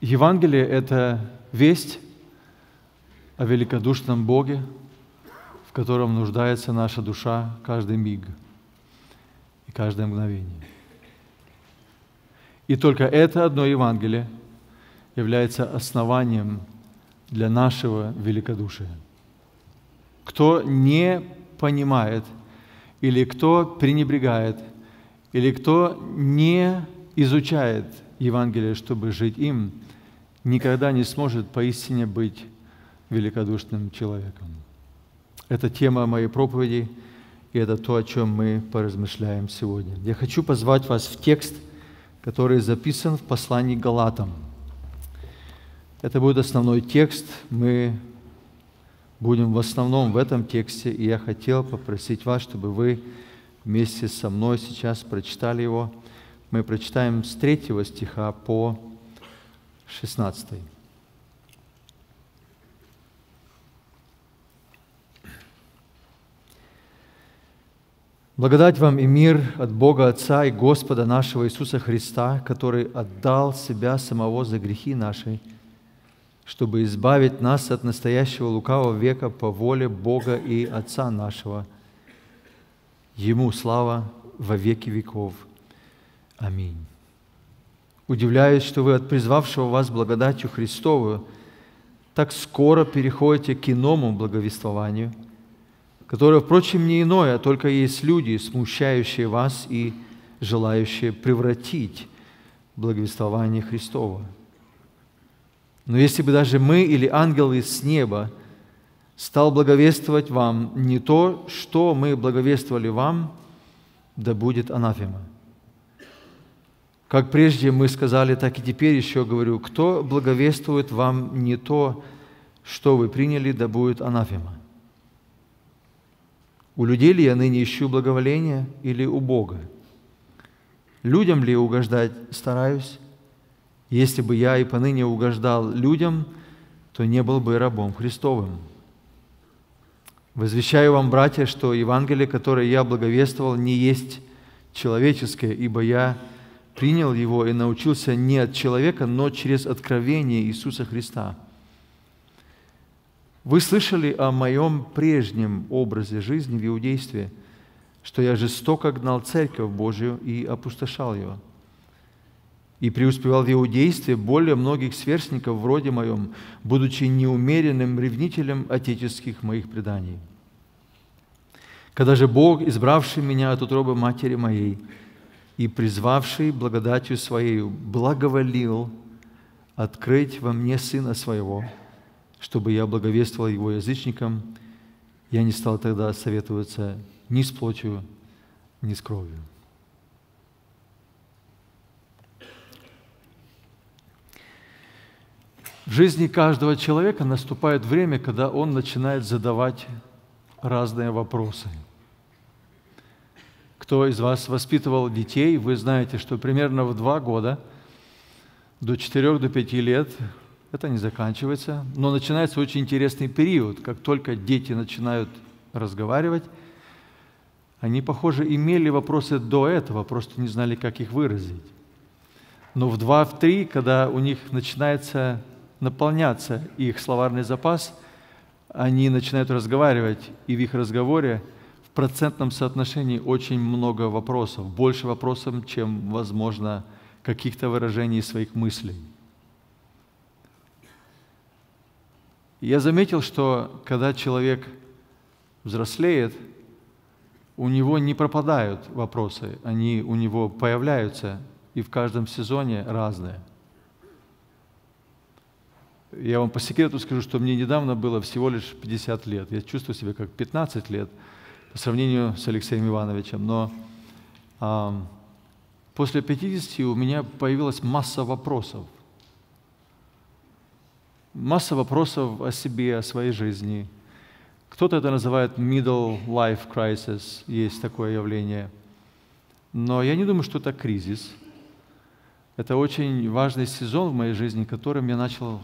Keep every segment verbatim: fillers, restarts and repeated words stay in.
Евангелие – это весть о великодушном Боге, в котором нуждается наша душа каждый миг и каждое мгновение. И только это одно Евангелие является основанием для нашего великодушия. Кто не понимает, или кто пренебрегает, или кто не изучает Евангелие, чтобы жить им, никогда не сможет поистине быть великодушным человеком. Это тема моей проповеди, и это то, о чем мы поразмышляем сегодня. Я хочу позвать вас в текст, который записан в послании к Галатам. Это будет основной текст, мы будем в основном в этом тексте, и я хотел попросить вас, чтобы вы вместе со мной сейчас прочитали его. Мы прочитаем с третьего стиха по шестнадцатый. «Благодать вам и мир от Бога Отца и Господа нашего Иисуса Христа, который отдал Себя Самого за грехи наши, чтобы избавить нас от настоящего лукавого века по воле Бога и Отца нашего. Ему слава во веки веков. Аминь. Удивляюсь, что вы от призвавшего вас благодатью Христовую так скоро переходите к иному благовествованию, которое, впрочем, не иное, а только есть люди, смущающие вас и желающие превратить благовествование Христово. Но если бы даже мы или ангелы с неба стал благовествовать вам не то, что мы благовествовали вам, да будет анафема. Как прежде мы сказали, так и теперь еще говорю, кто благовествует вам не то, что вы приняли, да будет анафема. У людей ли я ныне ищу благоволения или у Бога? Людям ли угождать стараюсь? Если бы я и поныне угождал людям, то не был бы рабом Христовым. Возвещаю вам, братья, что Евангелие, которое я благовествовал, не есть человеческое, ибо я принял его и научился не от человека, но через откровение Иисуса Христа. Вы слышали о моем прежнем образе жизни в Иудействе, что я жестоко гнал Церковь Божию и опустошал ее. И преуспевал в Иудействе более многих сверстников вроде моем, будучи неумеренным ревнителем отеческих моих преданий. Когда же Бог, избравший меня от утробы матери моей и призвавший благодатью Своею, благоволил открыть во мне Сына Своего, чтобы я благовествовал Его язычникам, я не стал тогда советоваться ни с плотью, ни с кровью». В жизни каждого человека наступает время, когда он начинает задавать разные вопросы. Кто из вас воспитывал детей, вы знаете, что примерно в два года, до четырёх, до пяти лет, это не заканчивается, но начинается очень интересный период. Как только дети начинают разговаривать, они, похоже, имели вопросы до этого, просто не знали, как их выразить. Но в два, в три, когда у них начинается наполняться их словарный запас, они начинают разговаривать, и в их разговоре в процентном соотношении очень много вопросов, больше вопросов, чем, возможно, каких-то выражений своих мыслей. Я заметил, что когда человек взрослеет, у него не пропадают вопросы, они у него появляются, и в каждом сезоне разные. Я вам по секрету скажу, что мне недавно было всего лишь пятьдесят лет. Я чувствую себя как пятнадцать лет по сравнению с Алексеем Ивановичем. Но э, после пятидесяти у меня появилась масса вопросов. Масса вопросов о себе, о своей жизни. Кто-то это называет middle life crisis, есть такое явление. Но я не думаю, что это кризис. Это очень важный сезон в моей жизни, которым я начал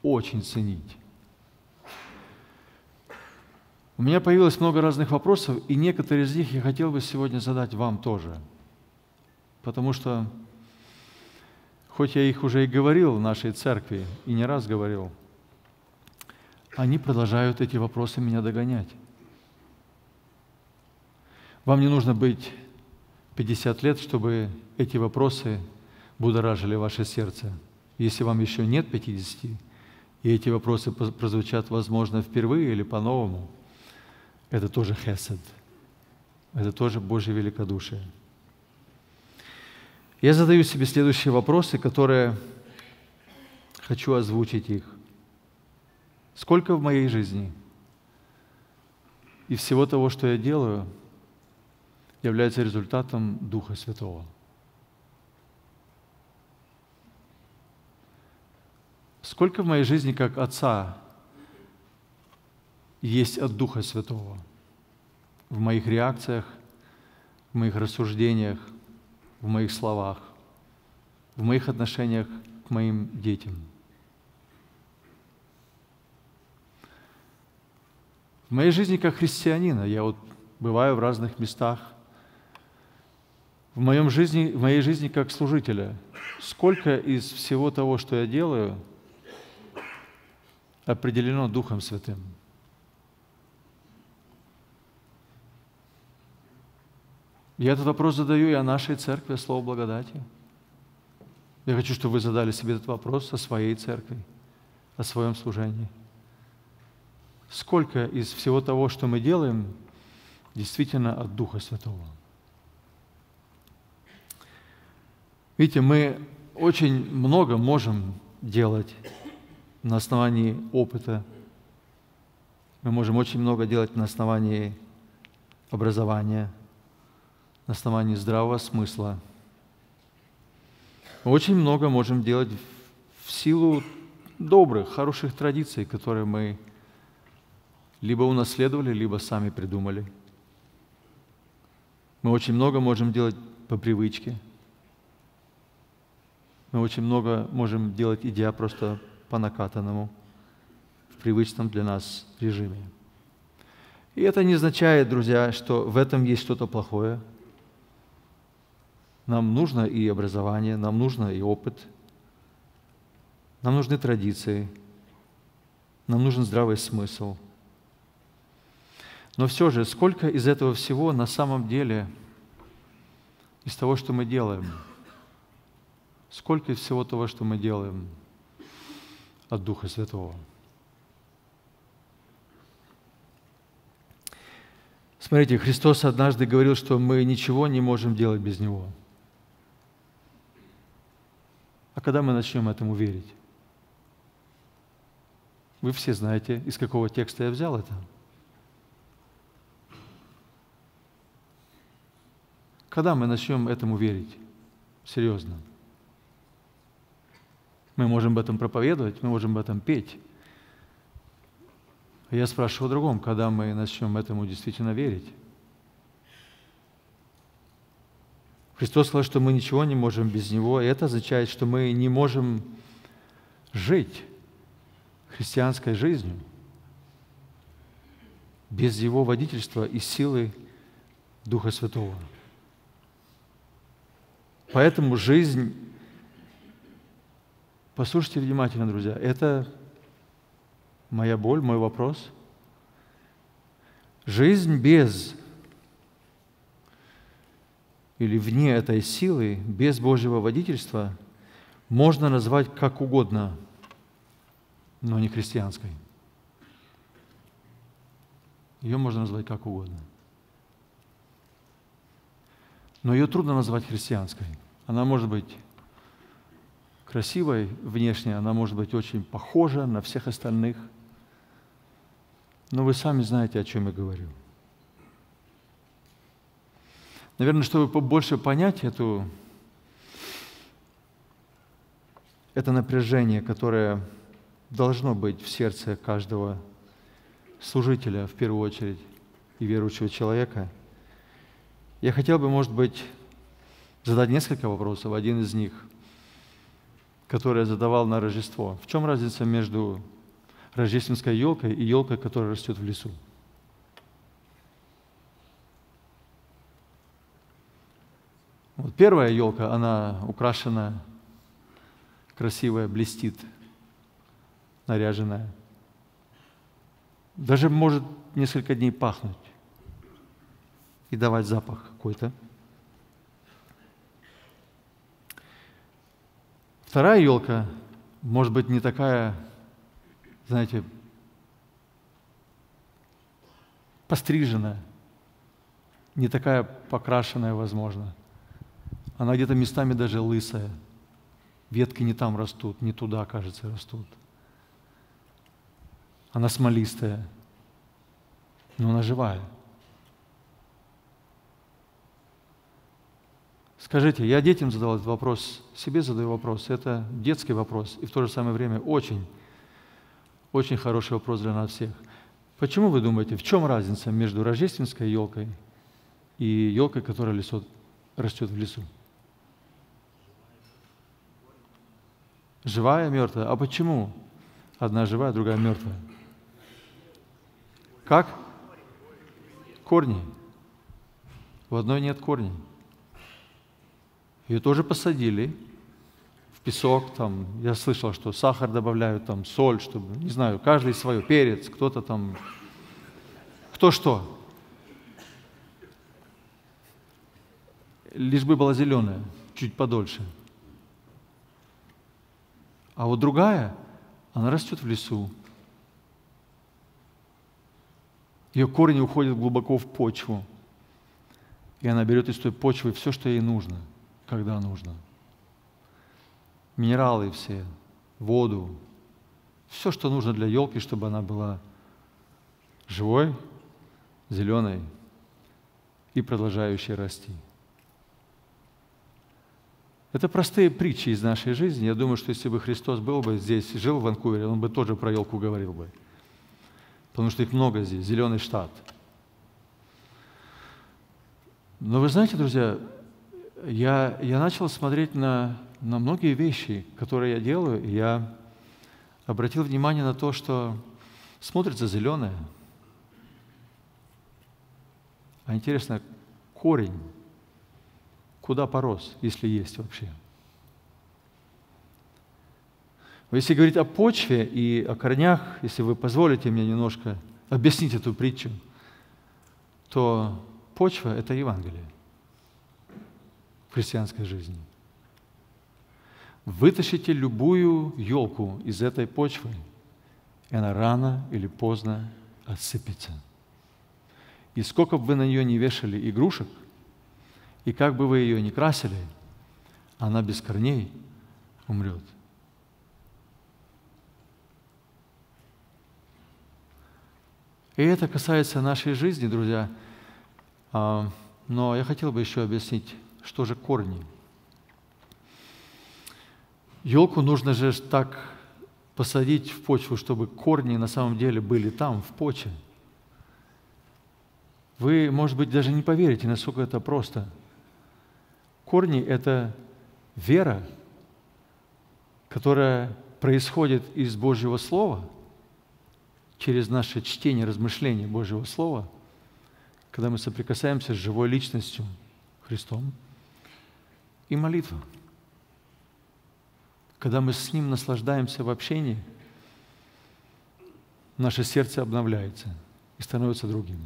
очень ценить. У меня появилось много разных вопросов, и некоторые из них я хотел бы сегодня задать вам тоже. Потому что хоть я их уже и говорил в нашей церкви, и не раз говорил, они продолжают эти вопросы меня догонять. Вам не нужно быть пятьдесят лет, чтобы эти вопросы будоражили ваше сердце. Если вам еще нет пятидесяти, и эти вопросы прозвучат, возможно, впервые или по-новому, это тоже хесед, это тоже Божье великодушие. Я задаю себе следующие вопросы, которые хочу озвучить их. Сколько в моей жизни и всего того, что я делаю, является результатом Духа Святого? Сколько в моей жизни, как Отца, есть от Духа Святого? В моих реакциях, в моих рассуждениях, в моих словах, в моих отношениях к моим детям. В моей жизни, как христианина, я вот бываю в разных местах, в, моем жизни, в моей жизни, как служителя, сколько из всего того, что я делаю, определено Духом Святым. Я этот вопрос задаю и о нашей церкви, слово благодати. Я хочу, чтобы вы задали себе этот вопрос о своей церкви, о своем служении. Сколько из всего того, что мы делаем, действительно от Духа Святого? Видите, мы очень много можем делать на основании опыта. Мы можем очень много делать на основании образования, на основании здравого смысла. Мы очень много можем делать в силу добрых, хороших традиций, которые мы либо унаследовали, либо сами придумали. Мы очень много можем делать по привычке. Мы очень много можем делать, идя просто по накатанному, в привычном для нас режиме. И это не означает, друзья, что в этом есть что-то плохое. Нам нужно и образование, нам нужно и опыт, нам нужны традиции, нам нужен здравый смысл. Но все же, сколько из этого всего на самом деле, из того, что мы делаем, сколько из всего того, что мы делаем, от Духа Святого? Смотрите, Христос однажды говорил, что мы ничего не можем делать без Него. А когда мы начнем этому верить? Вы все знаете, из какого текста я взял это. Когда мы начнем этому верить? Серьезно. Мы можем об этом проповедовать, мы можем об этом петь. Я спрашиваю о другом, когда мы начнем этому действительно верить. Христос сказал, что мы ничего не можем без Него, и это означает, что мы не можем жить христианской жизнью без Его водительства и силы Духа Святого. Поэтому жизнь, послушайте внимательно, друзья, это моя боль, мой вопрос. Жизнь без или вне этой силы, без Божьего водительства, можно назвать как угодно, но не христианской. Ее можно назвать как угодно. Но ее трудно назвать христианской. Она может быть красивой внешне, она может быть очень похожа на всех остальных. Но вы сами знаете, о чем я говорю. Наверное, чтобы побольше понять эту, это напряжение, которое должно быть в сердце каждого служителя, в первую очередь, и верующего человека, я хотел бы, может быть, задать несколько вопросов. Один из них, который я задавал на Рождество. В чем разница между рождественской елкой и елкой, которая растет в лесу? Вот первая елка, она украшена красивая, блестит, наряженная. Даже может несколько дней пахнуть и давать запах какой-то. Вторая елка, может быть, не такая, знаете, постриженная, не такая покрашенная, возможно. Она где-то местами даже лысая. Ветки не там растут, не туда, кажется, растут. Она смолистая, но она живая. Скажите, я детям задал этот вопрос, себе задаю вопрос. Это детский вопрос, и в то же самое время очень, очень хороший вопрос для нас всех. Почему вы думаете, в чем разница между рождественской елкой и елкой, которая лесет, растет в лесу? Живая, мертвая. А почему одна живая, другая мертвая? Как? Корни. В одной нет корней. Ее тоже посадили в песок, там, я слышал, что сахар добавляют, там, соль, чтобы, не знаю, каждый свое, перец, кто-то там, кто что. Лишь бы была зеленая, чуть подольше. А вот другая, она растет в лесу. Ее корни уходят глубоко в почву, и она берет из той почвы все, что ей нужно. Когда нужно. Минералы все, воду, все, что нужно для елки, чтобы она была живой, зеленой и продолжающей расти. Это простые притчи из нашей жизни. Я думаю, что если бы Христос был бы здесь, жил в Ванкувере, он бы тоже про елку говорил бы. Потому что их много здесь, зеленый штат. Но вы знаете, друзья, Я, я начал смотреть на, на многие вещи, которые я делаю, и я обратил внимание на то, что смотрится зеленое. А интересно, корень куда порос, если есть вообще? Если говорить о почве и о корнях, если вы позволите мне немножко объяснить эту притчу, то почва – это Евангелие. В христианской жизни. Вытащите любую елку из этой почвы, и она рано или поздно отсыпется. И сколько бы вы на нее не вешали игрушек, и как бы вы ее ни красили, она без корней умрет. И это касается нашей жизни, друзья. Но я хотел бы еще объяснить, что же корни? Елку нужно же так посадить в почву, чтобы корни на самом деле были там, в почве. Вы, может быть, даже не поверите, насколько это просто. Корни – это вера, которая происходит из Божьего Слова, через наше чтение, размышление Божьего Слова, когда мы соприкасаемся с живой личностью Христом. И молитва. Когда мы с Ним наслаждаемся в общении, наше сердце обновляется и становится другим.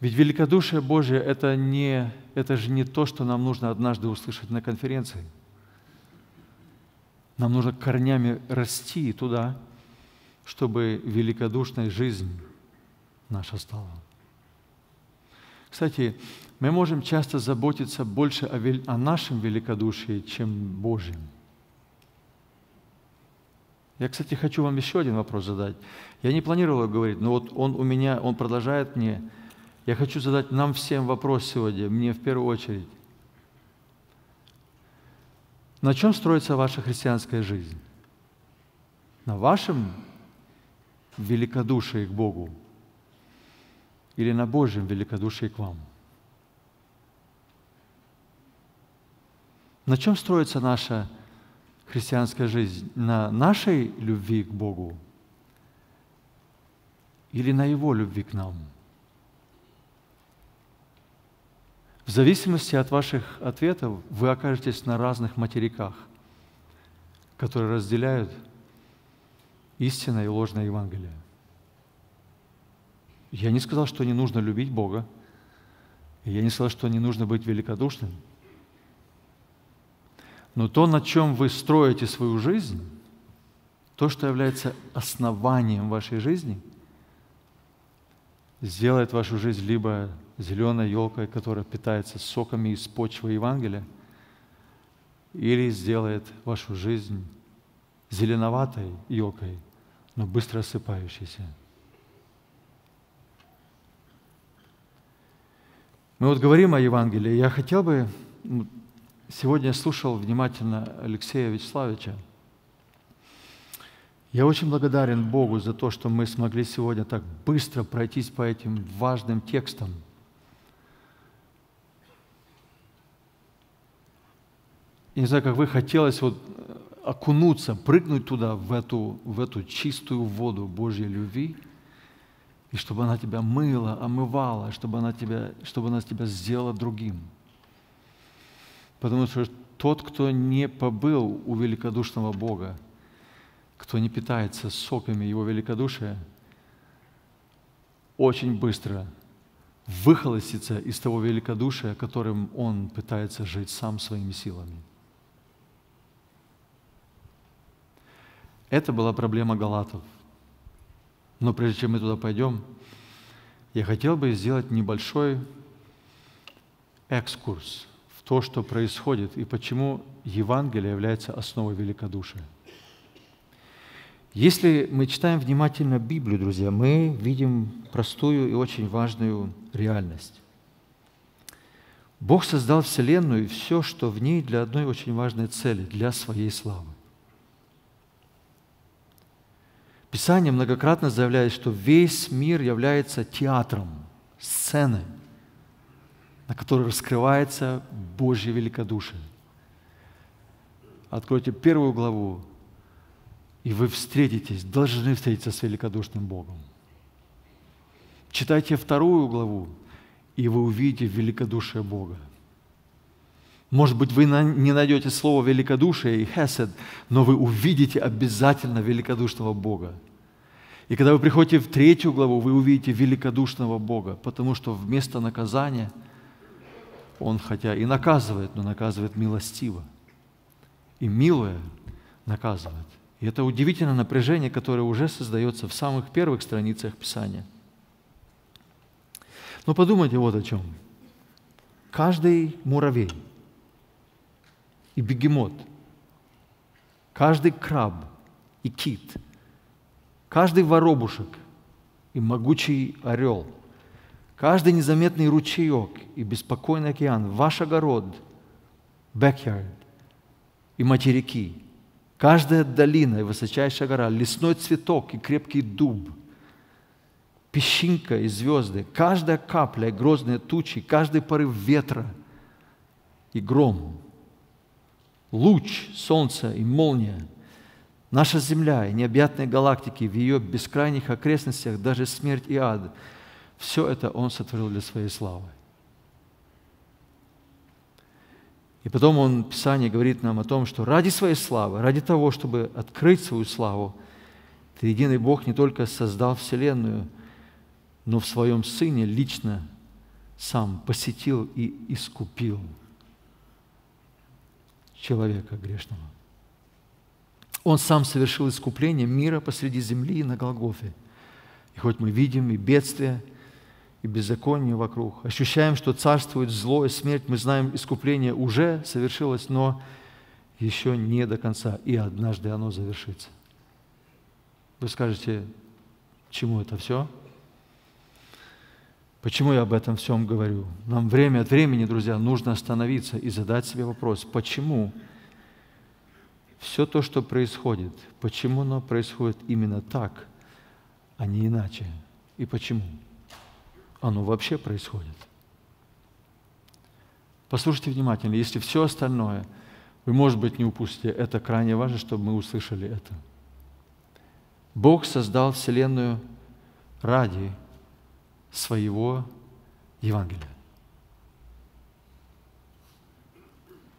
Ведь великодушие Божие – это не, это же не то, что нам нужно однажды услышать на конференции. Нам нужно корнями расти туда, чтобы великодушная жизнь наша стала. Кстати, мы можем часто заботиться больше о, вели... о нашем великодушии, чем Божьем. Я, кстати, хочу вам еще один вопрос задать. Я не планировал говорить, но вот он у меня, он продолжает мне. Я хочу задать нам всем вопрос сегодня, мне в первую очередь. На чем строится ваша христианская жизнь? На вашем великодушии к Богу? Или на Божьем великодушии к вам? На чем строится наша христианская жизнь? На нашей любви к Богу? Или на Его любви к нам? В зависимости от ваших ответов вы окажетесь на разных материках, которые разделяют истинное и ложное Евангелие. Я не сказал, что не нужно любить Бога. Я не сказал, что не нужно быть великодушным. Но то, на чем вы строите свою жизнь, то, что является основанием вашей жизни, сделает вашу жизнь либо зеленой елкой, которая питается соками из почвы Евангелия, или сделает вашу жизнь зеленоватой елкой, но быстро осыпающейся. Мы вот говорим о Евангелии. Я хотел бы... Сегодня я слушал внимательно Алексея Вячеславовича. Я очень благодарен Богу за то, что мы смогли сегодня так быстро пройтись по этим важным текстам. Я не знаю, как вы, хотелось вот окунуться, прыгнуть туда, в эту, в эту чистую воду Божьей любви, и чтобы она тебя мыла, омывала, чтобы она тебя, чтобы она тебя сделала другим. Потому что тот, кто не побыл у великодушного Бога, кто не питается соками Его великодушия, очень быстро выхолостится из того великодушия, которым он пытается жить сам своими силами. Это была проблема галатов. Но прежде чем мы туда пойдем, я хотел бы сделать небольшой экскурс в то, что происходит и почему Евангелие является основой великодушия. Если мы читаем внимательно Библию, друзья, мы видим простую и очень важную реальность. Бог создал Вселенную и все, что в ней, для одной очень важной цели – для своей славы. Писание многократно заявляет, что весь мир является театром, сценой, на которой раскрывается Божье великодушие. Откройте первую главу, и вы встретитесь, должны встретиться с великодушным Богом. Читайте вторую главу, и вы увидите великодушие Бога. Может быть, вы не найдете слово «великодушие» и «хесед», но вы увидите обязательно великодушного Бога. И когда вы приходите в третью главу, вы увидите великодушного Бога, потому что вместо наказания Он, хотя и наказывает, но наказывает милостиво. И милое наказывает. И это удивительное напряжение, которое уже создается в самых первых страницах Писания. Но подумайте вот о чем. Каждый муравей и бегемот, каждый краб и кит, каждый воробушек и могучий орел, каждый незаметный ручеек и беспокойный океан, ваш огород, backyard и материки, каждая долина и высочайшая гора, лесной цветок и крепкий дуб, песчинка и звезды, каждая капля и грозные тучи, каждый порыв ветра и гром, луч солнца и молния, наша земля и необъятные галактики в ее бескрайних окрестностях, даже смерть и ад – все это Он сотворил для своей славы. И потом Он, Писание говорит нам о том, что ради своей славы, ради того, чтобы открыть свою славу, Триединый Бог не только создал Вселенную, но в Своем Сыне лично Сам посетил и искупил человека грешного. Он Сам совершил искупление мира посреди земли на Голгофе. И хоть мы видим и бедствия, и беззаконие вокруг, ощущаем, что царствует зло и смерть, мы знаем, искупление уже совершилось, но еще не до конца, и однажды оно завершится. Вы скажете, чему это все? Почему я об этом всем говорю? Нам время от времени, друзья, нужно остановиться и задать себе вопрос, почему все то, что происходит, почему оно происходит именно так, а не иначе, и почему оно вообще происходит. Послушайте внимательно. Если все остальное вы, может быть, не упустите, это крайне важно, чтобы мы услышали это. Бог создал Вселенную ради своего Евангелия.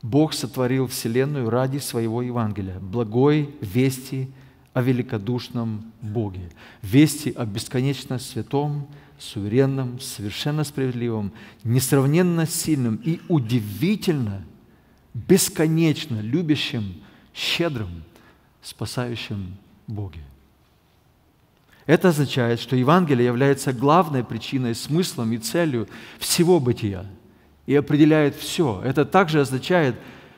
Бог сотворил вселенную ради своего Евангелия, благой вести о великодушном Боге, вести о бесконечно святом, суверенном, совершенно справедливом, несравненно сильном и удивительно, бесконечно любящем, щедром, спасающем Боге. Это означает, что Евангелие является главной причиной, смыслом и целью всего бытия и определяет все. Это также означает,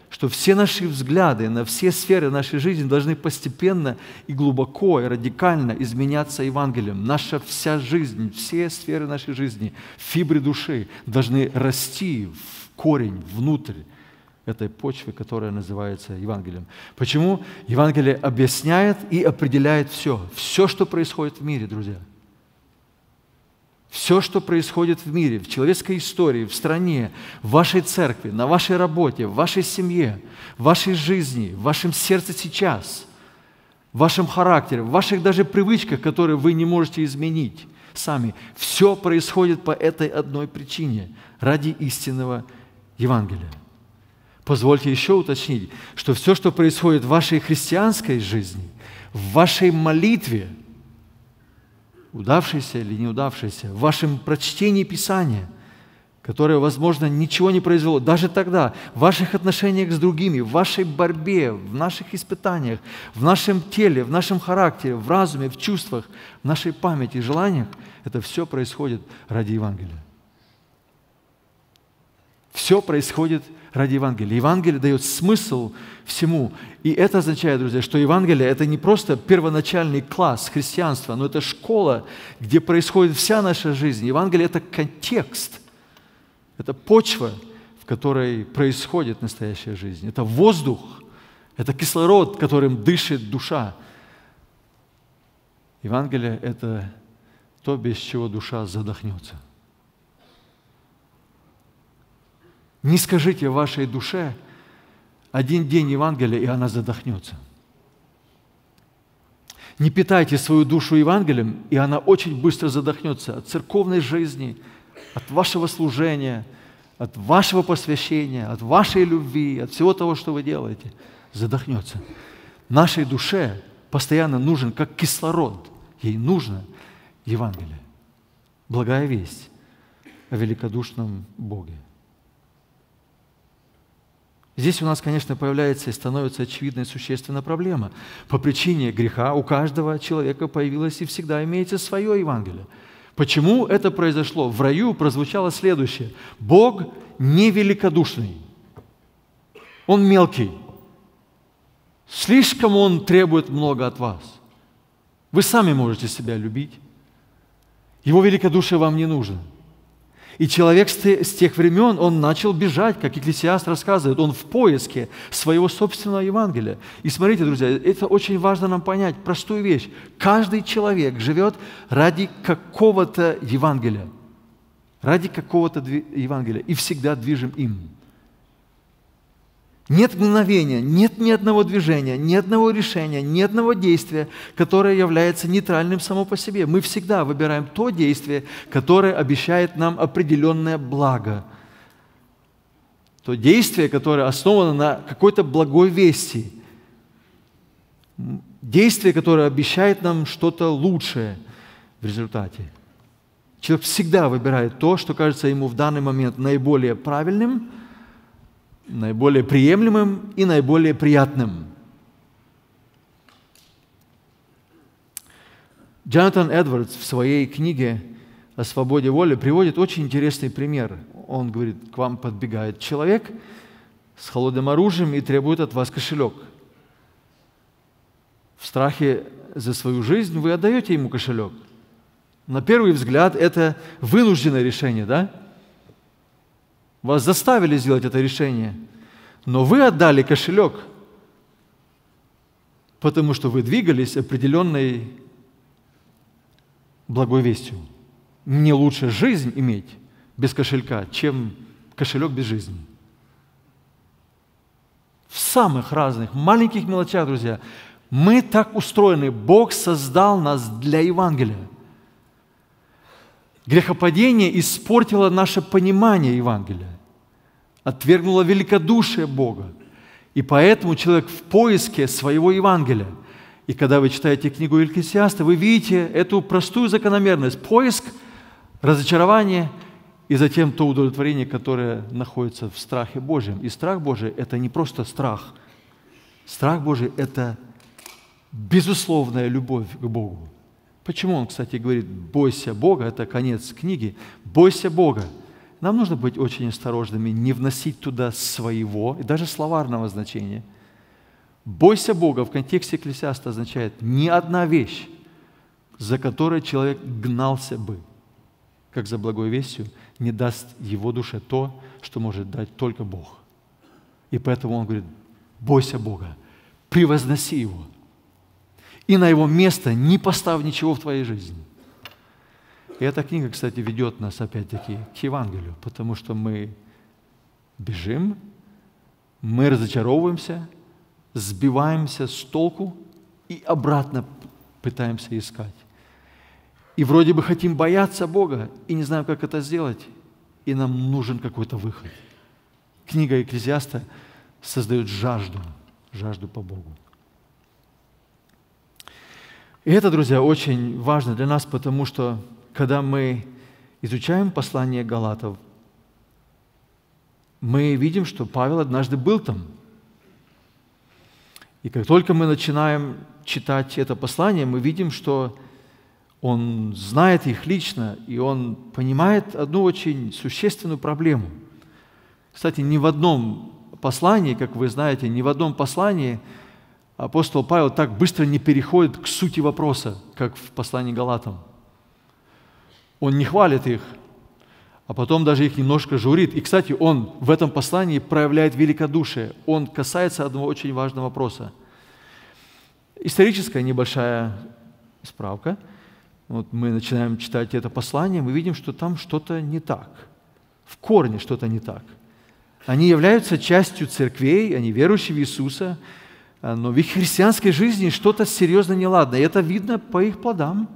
что все наши взгляды на все сферы нашей жизни должны постепенно и глубоко, и радикально изменяться Евангелием. Наша вся жизнь, все сферы нашей жизни, фибры души должны расти в корень, внутрь этой почвы, которая называется Евангелием. Почему? Евангелие объясняет и определяет все. Все, что происходит в мире, друзья. Все, что происходит в мире, в человеческой истории, в стране, в вашей церкви, на вашей работе, в вашей семье, в вашей жизни, в вашем сердце сейчас, в вашем характере, в ваших даже привычках, которые вы не можете изменить сами. Все происходит по этой одной причине – ради истинного Евангелия. Позвольте еще уточнить, что все, что происходит в вашей христианской жизни, в вашей молитве, удавшейся или неудавшейся, в вашем прочтении Писания, которое, возможно, ничего не произвело, даже тогда, в ваших отношениях с другими, в вашей борьбе, в наших испытаниях, в нашем теле, в нашем характере, в разуме, в чувствах, в нашей памяти и желаниях, это все происходит ради Евангелия. Все происходит ради Евангелия. Евангелие дает смысл всему. И это означает, друзья, что Евангелие – это не просто первоначальный класс христианства, но это школа, где происходит вся наша жизнь. Евангелие – это контекст, это почва, в которой происходит настоящая жизнь. Это воздух, это кислород, которым дышит душа. Евангелие – это то, без чего душа задохнется. Не скажите вашей душе один день Евангелия, и она задохнется. Не питайте свою душу Евангелием, и она очень быстро задохнется от церковной жизни, от вашего служения, от вашего посвящения, от вашей любви, от всего того, что вы делаете. Задохнется. Нашей душе постоянно нужен, как кислород, ей нужно Евангелие, благая весть о великодушном Боге. Здесь у нас, конечно, появляется и становится очевидной существенная проблема. По причине греха у каждого человека появилось и всегда имеется свое Евангелие. Почему это произошло? В раю прозвучало следующее. Бог невеликодушный. Он мелкий. Слишком Он требует много от вас. Вы сами можете себя любить. Его великодушие вам не нужно. И человек с тех времен, он начал бежать, как Екклесиаст рассказывает, он в поиске своего собственного Евангелия. И смотрите, друзья, это очень важно нам понять, простую вещь. Каждый человек живет ради какого-то Евангелия, ради какого-то Евангелия, и всегда движим им. Нет мгновения, нет ни одного движения, ни одного решения, ни одного действия, которое является нейтральным само по себе. Мы всегда выбираем то действие, которое обещает нам определенное благо. То действие, которое основано на какой-то благой вести. Действие, которое обещает нам что-то лучшее в результате. Человек всегда выбирает то, что кажется ему в данный момент наиболее правильным, наиболее приемлемым и наиболее приятным. Джонатан Эдвардс в своей книге «О свободе воли» приводит очень интересный пример. Он говорит, к вам подбегает человек с холодным оружием и требует от вас кошелек. В страхе за свою жизнь вы отдаете ему кошелек. На первый взгляд это вынужденное решение, да? Вас заставили сделать это решение, но вы отдали кошелек, потому что вы двигались определенной благой вестью. Мне лучше жизнь иметь без кошелька, чем кошелек без жизни. В самых разных маленьких мелочах, друзья, мы так устроены. Бог создал нас для Евангелия. Грехопадение испортило наше понимание Евангелия. отвергнуло великодушие Бога. И поэтому человек в поиске своего Евангелия. И когда вы читаете книгу Екклесиаста, вы видите эту простую закономерность. Поиск, разочарование и затем то удовлетворение, которое находится в страхе Божьем. И страх Божий – это не просто страх. Страх Божий – это безусловная любовь к Богу. Почему он, кстати, говорит «бойся Бога» – это конец книги. «Бойся Бога». Нам нужно быть очень осторожными, не вносить туда своего и даже словарного значения. «Бойся Бога» в контексте Екклесиаста означает ни одна вещь, за которой человек гнался бы, как за благой вестью, не даст его душе то, что может дать только Бог. И поэтому он говорит «бойся Бога», превозноси Его, и на Его место не поставь ничего в твоей жизни. И эта книга, кстати, ведет нас опять-таки к Евангелию, потому что мы бежим, мы разочаровываемся, сбиваемся с толку и обратно пытаемся искать. И вроде бы хотим бояться Бога, и не знаем, как это сделать, и нам нужен какой-то выход. Книга Екклесиаста создает жажду, жажду по Богу. И это, друзья, очень важно для нас, потому что когда мы изучаем послание Галатам, мы видим, что Павел однажды был там. И как только мы начинаем читать это послание, мы видим, что он знает их лично, и он понимает одну очень существенную проблему. Кстати, ни в одном послании, как вы знаете, ни в одном послании апостол Павел так быстро не переходит к сути вопроса, как в послании Галатам. Он не хвалит их, а потом даже их немножко журит. И, кстати, он в этом послании проявляет великодушие. Он касается одного очень важного вопроса. Историческая небольшая справка. Вот мы начинаем читать это послание, мы видим, что там что-то не так. В корне что-то не так. Они являются частью церквей, они верующие в Иисуса, но в их христианской жизни что-то серьезно неладно. И это видно по их плодам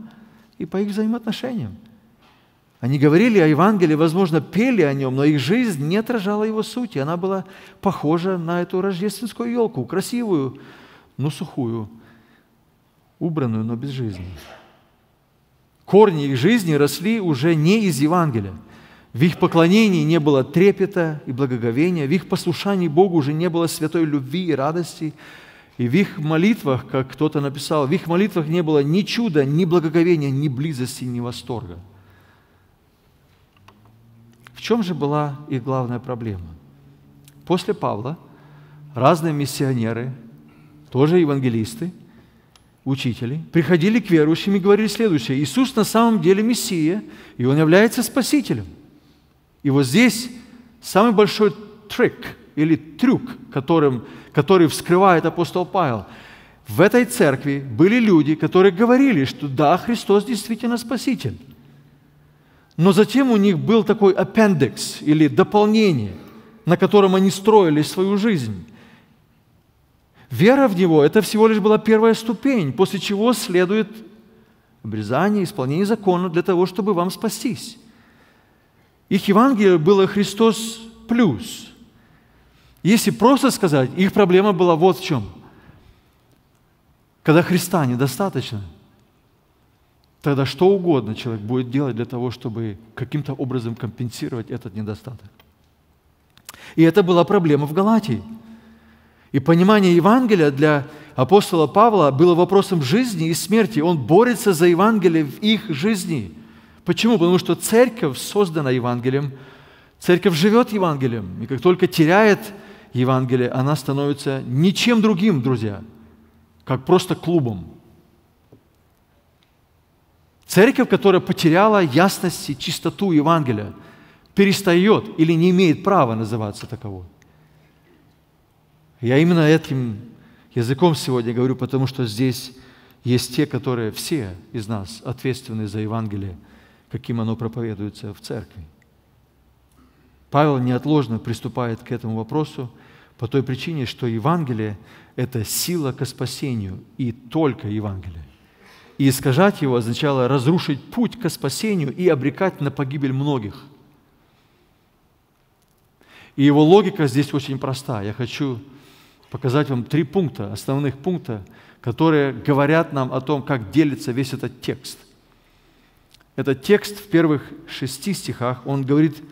и по их взаимоотношениям. Они говорили о Евангелии, возможно, пели о нем, но их жизнь не отражала его сути. Она была похожа на эту рождественскую елку, красивую, но сухую, убранную, но без жизни. Корни их жизни росли уже не из Евангелия. В их поклонении не было трепета и благоговения, в их послушании Богу уже не было святой любви и радости. И в их молитвах, как кто-то написал, в их молитвах не было ни чуда, ни благоговения, ни близости, ни восторга. В чем же была их главная проблема? После Павла разные миссионеры, тоже евангелисты, учители, приходили к верующим и говорили следующее. Иисус на самом деле Мессия, и Он является Спасителем. И вот здесь самый большой трик или трюк, которым, который вскрывает апостол Павел. В этой церкви были люди, которые говорили, что да, Христос действительно Спаситель. Но затем у них был такой аппендикс или дополнение, на котором они строили свою жизнь. Вера в Него – это всего лишь была первая ступень, после чего следует обрезание, исполнение закона для того, чтобы вам спастись. Их Евангелие было Христос плюс. Если просто сказать, их проблема была вот в чем. Когда Христа недостаточно, тогда что угодно человек будет делать для того, чтобы каким-то образом компенсировать этот недостаток. И это была проблема в Галатии. И понимание Евангелия для апостола Павла было вопросом жизни и смерти. Он борется за Евангелие в их жизни. Почему? Потому что церковь создана Евангелием, церковь живет Евангелием. И как только теряет Евангелие, она становится ничем другим, друзья, как просто клубом. Церковь, которая потеряла ясность и чистоту Евангелия, перестает или не имеет права называться таковой. Я именно этим языком сегодня говорю, потому что здесь есть те, которые все из нас ответственны за Евангелие, каким оно проповедуется в церкви. Павел неотложно приступает к этому вопросу по той причине, что Евангелие – это сила ко спасению, и только Евангелие. И искажать его означало разрушить путь ко спасению и обрекать на погибель многих. И его логика здесь очень проста. Я хочу показать вам три пункта, основных пункта, которые говорят нам о том, как делится весь этот текст. Этот текст в первых шести стихах, он говорит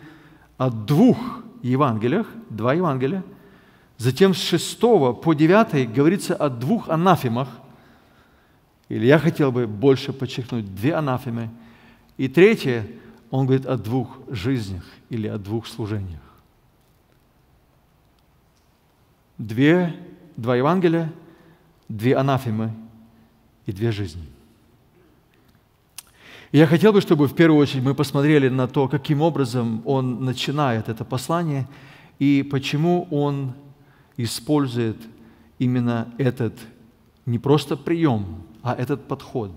о двух Евангелиях, два Евангелия. Затем с шестого по девятый говорится о двух анафемах. Или я хотел бы больше подчеркнуть две анафемы. И третье, он говорит о двух жизнях или о двух служениях. Две, два Евангелия, две анафемы и две жизни. И я хотел бы, чтобы в первую очередь мы посмотрели на то, каким образом он начинает это послание и почему он использует именно этот не просто прием, а этот подход.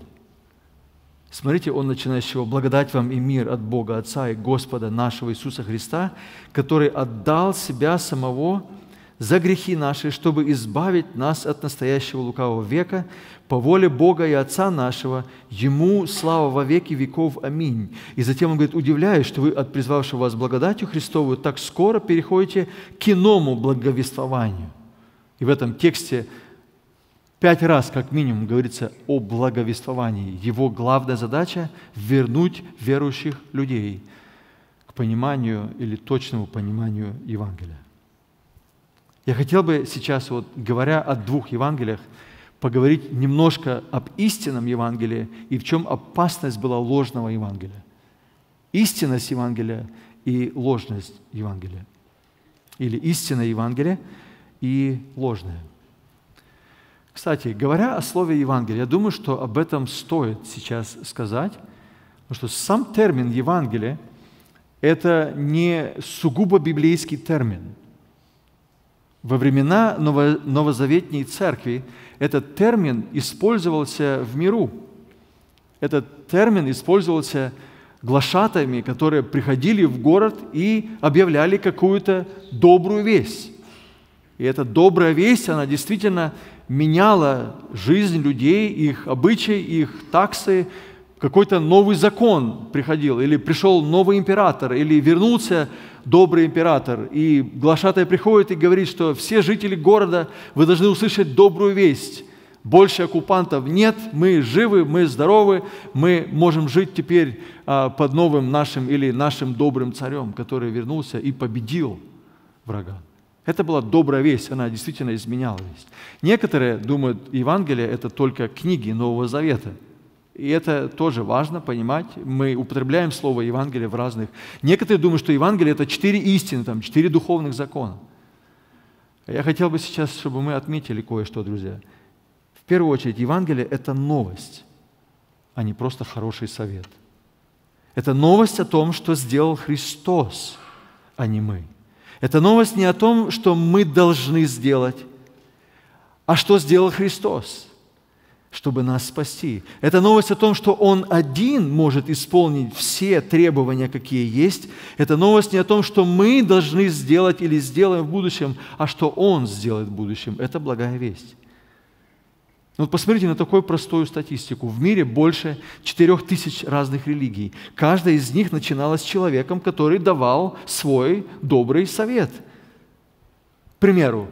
Смотрите, он начинает с чего? «Благодать вам и мир от Бога Отца и Господа нашего Иисуса Христа, который отдал Себя Самого за грехи наши, чтобы избавить нас от настоящего лукавого века, по воле Бога и Отца нашего, Ему слава во веки веков. Аминь». И затем он говорит: «Удивляюсь, что вы от призвавшего вас благодатью Христовую так скоро переходите к иному благовествованию». И в этом тексте пять раз, как минимум, говорится о благовествовании. Его главная задача – вернуть верующих людей к пониманию или точному пониманию Евангелия. Я хотел бы сейчас, вот, говоря о двух Евангелиях, поговорить немножко об истинном Евангелии и в чем опасность была ложного Евангелия. Истинность Евангелия и ложность Евангелия. Или истинное Евангелие и ложное. Кстати, говоря о слове «Евангелие», я думаю, что об этом стоит сейчас сказать, потому что сам термин «Евангелие» — это не сугубо библейский термин. Во времена новозаветней церкви этот термин использовался в миру. Этот термин использовался глашатаями, которые приходили в город и объявляли какую-то добрую весть. И эта добрая весть, она действительно меняла жизнь людей, их обычаи, их таксы. Какой-то новый закон приходил, или пришел новый император, или вернулся добрый император. И глашатай приходит и говорит, что все жители города, вы должны услышать добрую весть. Больше оккупантов нет, мы живы, мы здоровы, мы можем жить теперь под новым нашим или нашим добрым царем, который вернулся и победил врага. Это была добрая весть, она действительно изменяла весть. Некоторые думают, Евангелие – это только книги Нового Завета. И это тоже важно понимать. Мы употребляем слово «Евангелие» в разных... Некоторые думают, что Евангелие – это четыре истины, там, четыре духовных закона. Я хотел бы сейчас, чтобы мы отметили кое-что, друзья. В первую очередь, Евангелие – это новость, а не просто хороший совет. Это новость о том, что сделал Христос, а не мы. Это новость не о том, что мы должны сделать, а что сделал Христос, чтобы нас спасти. Это новость о том, что Он один может исполнить все требования, какие есть. Это новость не о том, что мы должны сделать или сделаем в будущем, а что Он сделает в будущем. Это благая весть. Вот посмотрите на такую простую статистику. В мире больше четырех тысяч разных религий. Каждая из них начиналась с человеком, который давал свой добрый совет. К примеру,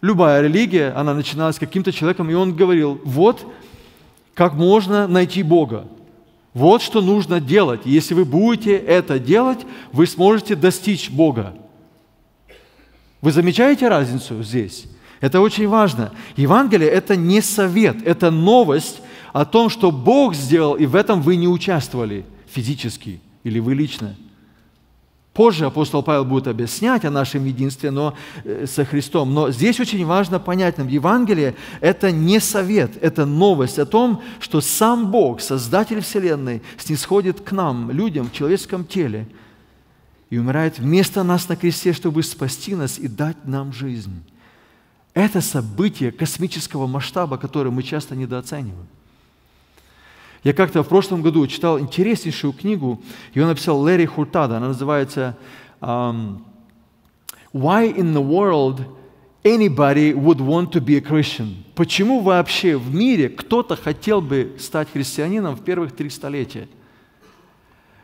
любая религия, она начиналась с каким-то человеком, и он говорил: вот как можно найти Бога. Вот что нужно делать. Если вы будете это делать, вы сможете достичь Бога. Вы замечаете разницу здесь? Это очень важно. Евангелие – это не совет, это новость о том, что Бог сделал, и в этом вы не участвовали физически или вы лично. Позже апостол Павел будет объяснять о нашем единстве но, э, со Христом. Но здесь очень важно понять нам, Евангелие – это не совет, это новость о том, что сам Бог, Создатель Вселенной, снисходит к нам, людям в человеческом теле, и умирает вместо нас на кресте, чтобы спасти нас и дать нам жизнь. Это событие космического масштаба, которое мы часто недооцениваем. Я как-то в прошлом году читал интереснейшую книгу, ее написал Ларри Хуртадо, она называется um, «Why in the world anybody would want to be a Christian?» Почему вообще в мире кто-то хотел бы стать христианином в первых три столетия?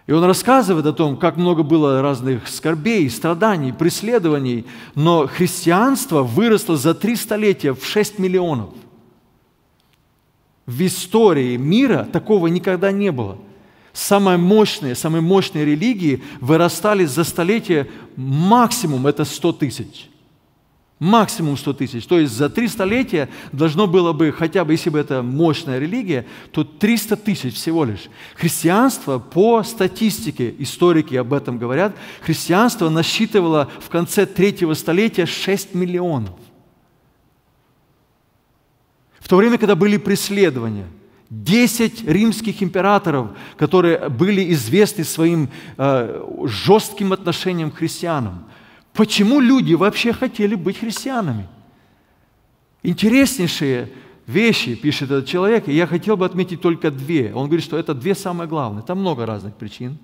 И он рассказывает о том, как много было разных скорбей, страданий, преследований, но христианство выросло за три столетия в шесть миллионов. В истории мира такого никогда не было. Самые мощные, самые мощные религии вырастали за столетие, максимум это сто тысяч. Максимум сто тысяч. То есть за три столетия должно было бы, хотя бы если бы это мощная религия, то триста тысяч всего лишь. Христианство по статистике, историки об этом говорят, христианство насчитывало в конце третьего столетия шесть миллионов. В то время, когда были преследования, десять римских императоров, которые были известны своим э, жестким отношением к христианам. Почему люди вообще хотели быть христианами? Интереснейшие вещи пишет этот человек, и я хотел бы отметить только две. Он говорит, что это две самые главные. Там много разных причин.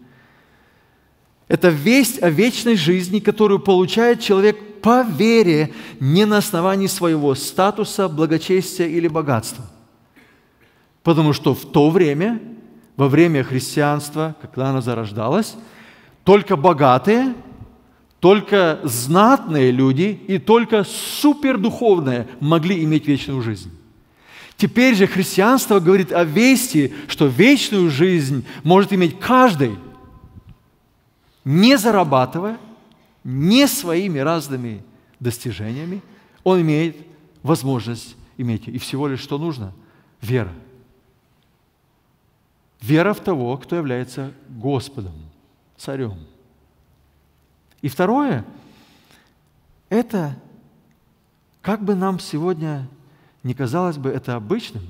Это весть о вечной жизни, которую получает человек по вере, не на основании своего статуса, благочестия или богатства. Потому что в то время, во время христианства, когда оно зарождалось, только богатые, только знатные люди и только супердуховные могли иметь вечную жизнь. Теперь же христианство говорит о вести, что вечную жизнь может иметь каждый, не зарабатывая, не своими разными достижениями, он имеет возможность иметь. И всего лишь что нужно? Вера. Вера в того, кто является Господом, Царем. И второе, это, как бы нам сегодня не казалось бы это обычным,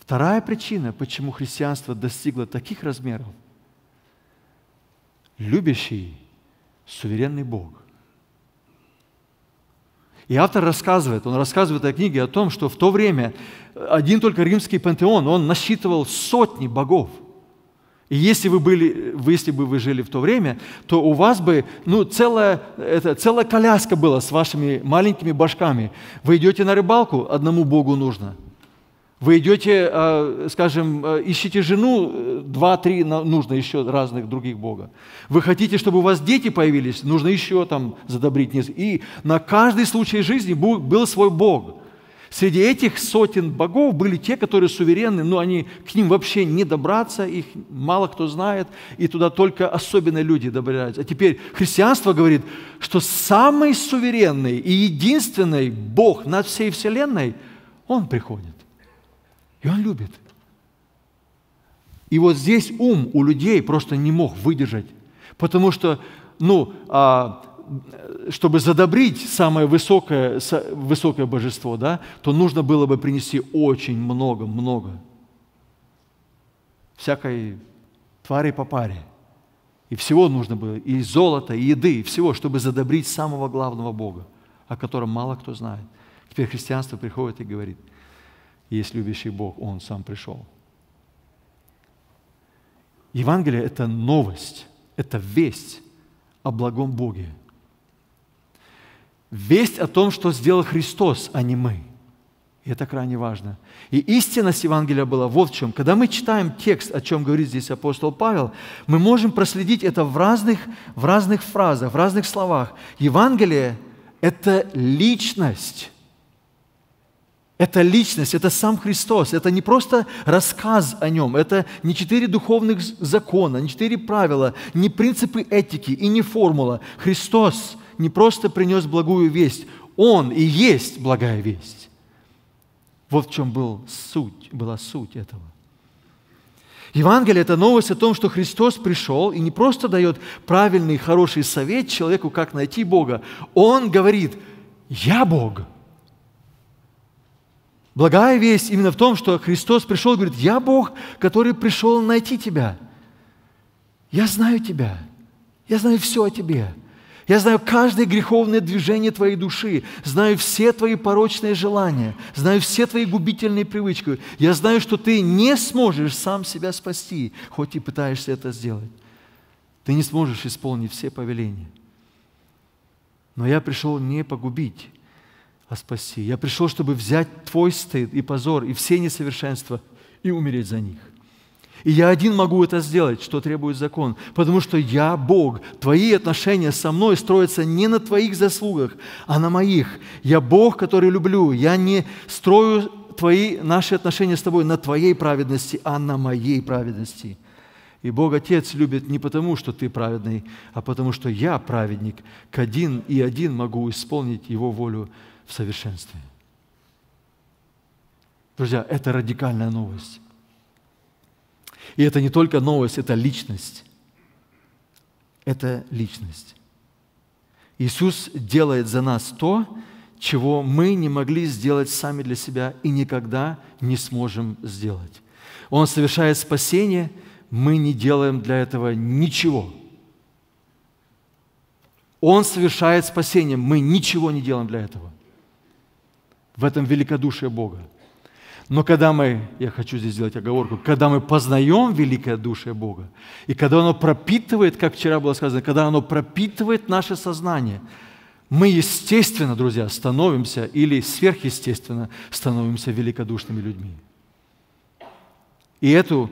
вторая причина, почему христианство достигло таких размеров, любящий, суверенный Бог. И автор рассказывает, он рассказывает о книге о том, что в то время один только римский пантеон, он насчитывал сотни богов. И если, вы были, вы, если бы вы жили в то время, то у вас бы ну, целая, это, целая коляска была с вашими маленькими башками. Вы идете на рыбалку, одному Богу нужно. Вы идете, скажем, ищете жену, два-три нужно еще разных других Бога. Вы хотите, чтобы у вас дети появились, нужно еще там задобрить. И на каждый случай жизни был свой Бог. Среди этих сотен богов были те, которые суверенны, но они, к ним вообще не добраться, их мало кто знает, и туда только особенные люди добираются. А теперь христианство говорит, что самый суверенный и единственный Бог над всей вселенной, Он приходит, и Он любит. И вот здесь ум у людей просто не мог выдержать, потому что, ну, а, чтобы задобрить самое высокое, высокое божество, да, то нужно было бы принести очень много-много всякой твари по паре. И всего нужно было, и золота, и еды, и всего, чтобы задобрить самого главного Бога, о котором мало кто знает. Теперь христианство приходит и говорит, есть любящий Бог, Он сам пришел. Евангелие – это новость, это весть о благом Боге. Весть о том, что сделал Христос, а не мы. И это крайне важно. И истинность Евангелия была вот в чем. Когда мы читаем текст, о чем говорит здесь апостол Павел, мы можем проследить это в разных, в разных фразах, в разных словах. Евангелие – это личность. Это личность, это сам Христос, это не просто рассказ о Нем, это не четыре духовных закона, не четыре правила, не принципы этики и не формула. Христос не просто принес благую весть, Он и есть благая весть. Вот в чем был суть, была суть этого. Евангелие – это новость о том, что Христос пришел и не просто дает правильный, хороший совет человеку, как найти Бога. Он говорит «Я Бог». Благая весть именно в том, что Христос пришел и говорит, «Я Бог, который пришел найти тебя. Я знаю тебя. Я знаю все о тебе. Я знаю каждое греховное движение твоей души. Знаю все твои порочные желания. Знаю все твои губительные привычки. Я знаю, что ты не сможешь сам себя спасти, хоть и пытаешься это сделать. Ты не сможешь исполнить все повеления. Но я пришел не погубить, а спаси. Я пришел, чтобы взять твой стыд и позор, и все несовершенства, и умереть за них. И я один могу это сделать, что требует закон, потому что я Бог. Твои отношения со мной строятся не на твоих заслугах, а на моих. Я Бог, который люблю. Я не строю твои, наши отношения с тобой на твоей праведности, а на моей праведности. И Бог Отец любит не потому, что ты праведный, а потому, что я праведник, к один и один могу исполнить Его волю в совершенстве. Друзья, это радикальная новость. И это не только новость, это личность. Это личность. Иисус делает за нас то, чего мы не могли сделать сами для себя и никогда не сможем сделать. Он совершает спасение, мы не делаем для этого ничего. Он совершает спасение, мы ничего не делаем для этого. В этом великодушие Бога. Но когда мы, я хочу здесь сделать оговорку, когда мы познаем великое душие Бога, и когда оно пропитывает, как вчера было сказано, когда оно пропитывает наше сознание, мы естественно, друзья, становимся или сверхъестественно становимся великодушными людьми. И эту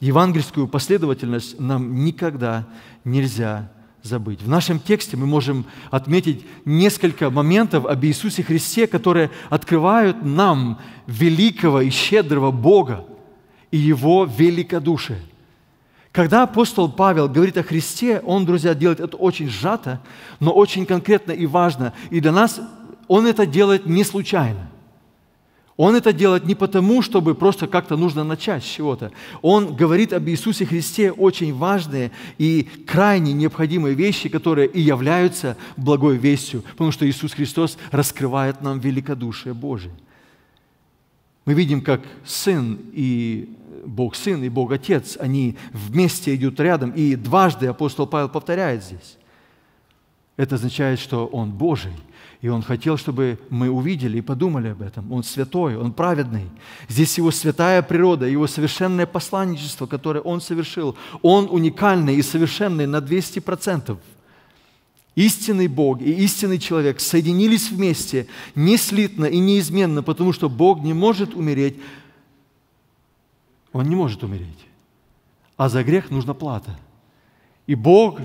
евангельскую последовательность нам никогда нельзя забыть. В нашем тексте мы можем отметить несколько моментов об Иисусе Христе, которые открывают нам великого и щедрого Бога и Его великодушие. Когда апостол Павел говорит о Христе, он, друзья, делает это очень сжато, но очень конкретно и важно. И для нас он это делает не случайно. Он это делает не потому, чтобы просто как-то нужно начать с чего-то. Он говорит об Иисусе Христе очень важные и крайне необходимые вещи, которые и являются благой вестью, потому что Иисус Христос раскрывает нам великодушие Божие. Мы видим, как Сын и Бог Сын и Бог Отец, они вместе идут рядом, и дважды апостол Павел повторяет здесь. Это означает, что Он Божий. И Он хотел, чтобы мы увидели и подумали об этом. Он святой, Он праведный. Здесь Его святая природа, Его совершенное посланничество, которое Он совершил. Он уникальный и совершенный на двести процентов. Истинный Бог и истинный человек соединились вместе, неслитно и неизменно, потому что Бог не может умереть. Он не может умереть. А за грех нужна плата. И Бог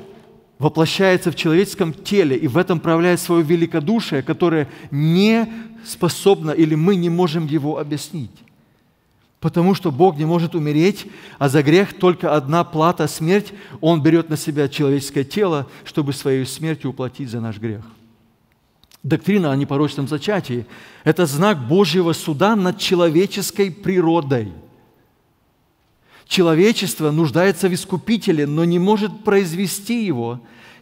воплощается в человеческом теле и в этом проявляет свое великодушие, которое не способно или мы не можем его объяснить. Потому что Бог не может умереть, а за грех только одна плата – смерть. Он берет на себя человеческое тело, чтобы своей смертью уплатить за наш грех. Доктрина о непорочном зачатии – это знак Божьего суда над человеческой природой. Человечество нуждается в Искупителе, но не может произвести его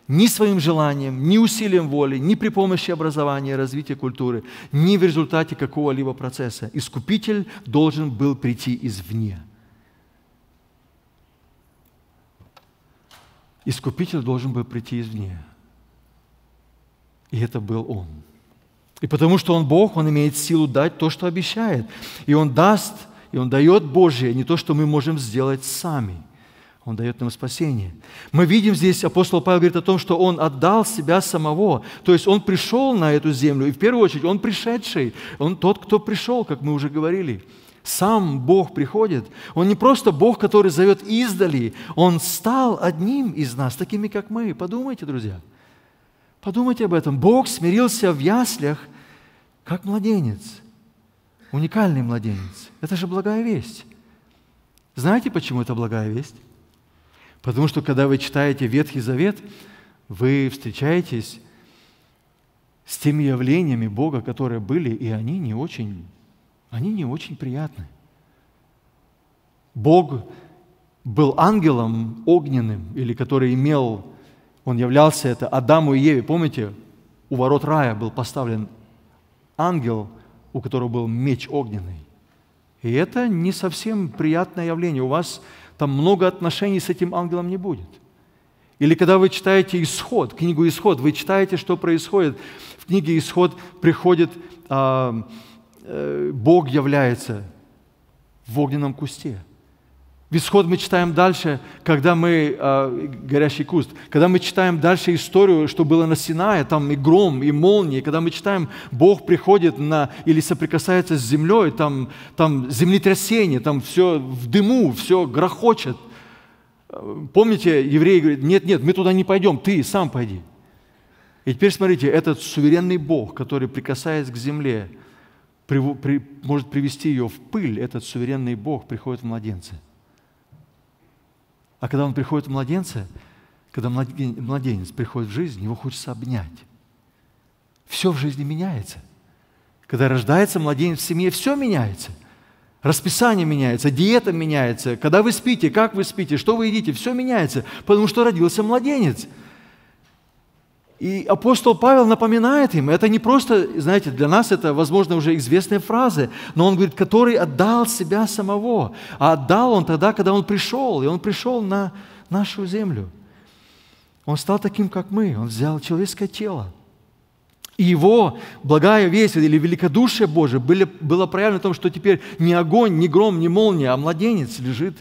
ни своим желанием, ни усилием воли, ни при помощи образования, развития культуры, ни в результате какого-либо процесса. Искупитель должен был прийти извне. Искупитель должен был прийти извне. И это был Он. И потому что Он Бог, Он имеет силу дать то, что обещает. И Он даст... И Он дает Божие, не то, что мы можем сделать сами. Он дает нам спасение. Мы видим здесь, апостол Павел говорит о том, что Он отдал Себя Самого. То есть Он пришел на эту землю, и в первую очередь Он пришедший. Он тот, кто пришел, как мы уже говорили. Сам Бог приходит. Он не просто Бог, который зовет издали. Он стал одним из нас, такими, как мы. Подумайте, друзья. Подумайте об этом. Бог смирился в яслях, как младенец. Уникальный младенец. Это же благая весть. Знаете, почему это благая весть? Потому что, когда вы читаете Ветхий Завет, вы встречаетесь с теми явлениями Бога, которые были, и они не очень, они не очень приятны. Бог был ангелом огненным, или который имел, он являлся это Адаму и Еве. Помните, у ворот рая был поставлен ангел, у которого был меч огненный. И это не совсем приятное явление. У вас там много отношений с этим ангелом не будет. Или когда вы читаете Исход, книгу Исход, вы читаете, что происходит. В книге Исход приходит, а, а, Бог является в огненном кусте. В Исход мы читаем дальше, когда мы, э, горящий куст, когда мы читаем дальше историю, что было на Синае, там и гром, и молнии, когда мы читаем, Бог приходит на, или соприкасается с землей, там, там землетрясение, там все в дыму, все грохочет. Помните, евреи говорят, нет, нет, мы туда не пойдем, ты сам пойди. И теперь смотрите, этот суверенный Бог, который, прикасаясь к земле, при, при, может привести ее в пыль, этот суверенный Бог приходит в младенце. А когда он приходит в младенце, когда младенец приходит в жизнь, его хочется обнять. Все в жизни меняется. Когда рождается младенец в семье, все меняется. Расписание меняется, диета меняется. Когда вы спите, как вы спите, что вы едите, все меняется, потому что родился младенец. И апостол Павел напоминает им, это не просто, знаете, для нас это, возможно, уже известные фразы, но он говорит, который отдал себя самого, а отдал он тогда, когда он пришел, и он пришел на нашу землю. Он стал таким, как мы, он взял человеческое тело. И его благая весть или великодушие Божие было проявлено в том, что теперь не огонь, не гром, не молния, а младенец лежит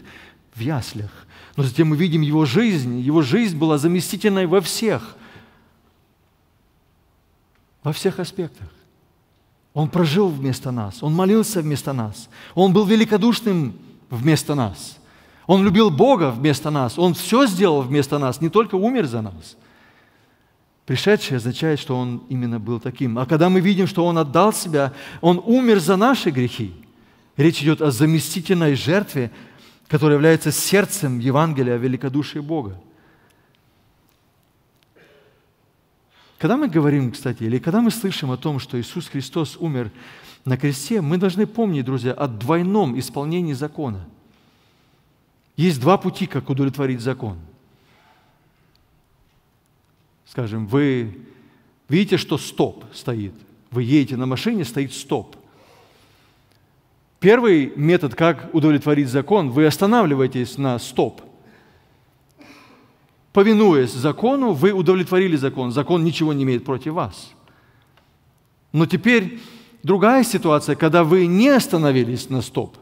в яслях. Но затем мы видим его жизнь, его жизнь была заместительной во всех. Во всех аспектах. Он прожил вместо нас, он молился вместо нас, он был великодушным вместо нас, он любил Бога вместо нас, он все сделал вместо нас, не только умер за нас. Пришедший означает, что он именно был таким. А когда мы видим, что он отдал себя, он умер за наши грехи. Речь идет о заместительной жертве, которая является сердцем Евангелия о великодушии Бога. Когда мы говорим, кстати, или когда мы слышим о том, что Иисус Христос умер на кресте, мы должны помнить, друзья, о двойном исполнении закона. Есть два пути, как удовлетворить закон. Скажем, вы видите, что стоп стоит. Вы едете на машине, стоит стоп. Первый метод, как удовлетворить закон, вы останавливаетесь на стоп. Повинуясь закону, вы удовлетворили закон. Закон ничего не имеет против вас. Но теперь другая ситуация, когда вы не остановились на стоп,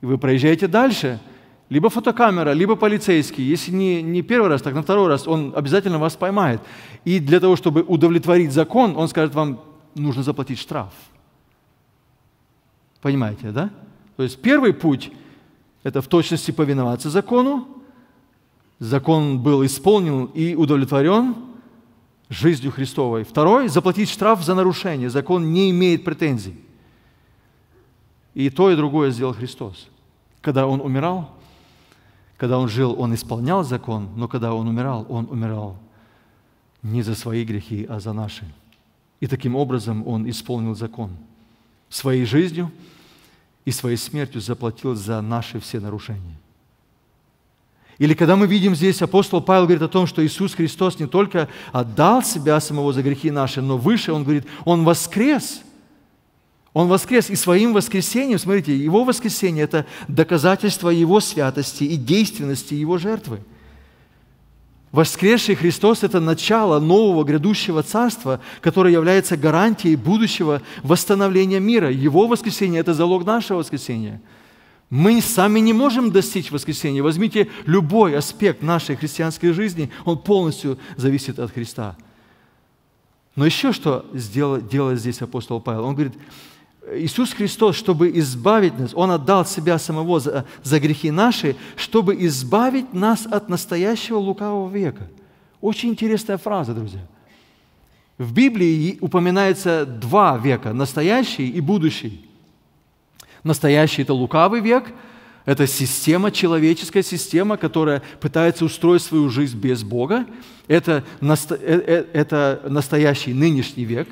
и вы проезжаете дальше, либо фотокамера, либо полицейский. Если не, не первый раз, так на второй раз он обязательно вас поймает. И для того, чтобы удовлетворить закон, он скажет вам, нужно заплатить штраф. Понимаете, да? То есть первый путь – это в точности повиноваться закону. Закон был исполнен и удовлетворен жизнью Христовой. Второй – заплатить штраф за нарушение. Закон не имеет претензий. И то, и другое сделал Христос. Когда Он умирал, когда Он жил, Он исполнял закон, но когда Он умирал, Он умирал не за свои грехи, а за наши. И таким образом Он исполнил закон. Своей жизнью и своей смертью заплатил за наши все нарушения. Или когда мы видим здесь, апостол Павел говорит о том, что Иисус Христос не только отдал себя самого за грехи наши, но выше, он говорит, он воскрес. Он воскрес, и своим воскресением, смотрите, его воскресение – это доказательство его святости и действенности его жертвы. Воскресший Христос – это начало нового грядущего царства, которое является гарантией будущего восстановления мира. Его воскресение – это залог нашего воскресения. Мы сами не можем достичь воскресения. Возьмите любой аспект нашей христианской жизни, он полностью зависит от Христа. Но еще что делает здесь апостол Павел? Он говорит, Иисус Христос, чтобы избавить нас, Он отдал Себя Самого за, за грехи наши, чтобы избавить нас от настоящего лукавого века. Очень интересная фраза, друзья. В Библии упоминается два века – настоящий и будущий. Настоящий – это лукавый век, это система, человеческая система, которая пытается устроить свою жизнь без Бога. Это, насто... это настоящий, нынешний век.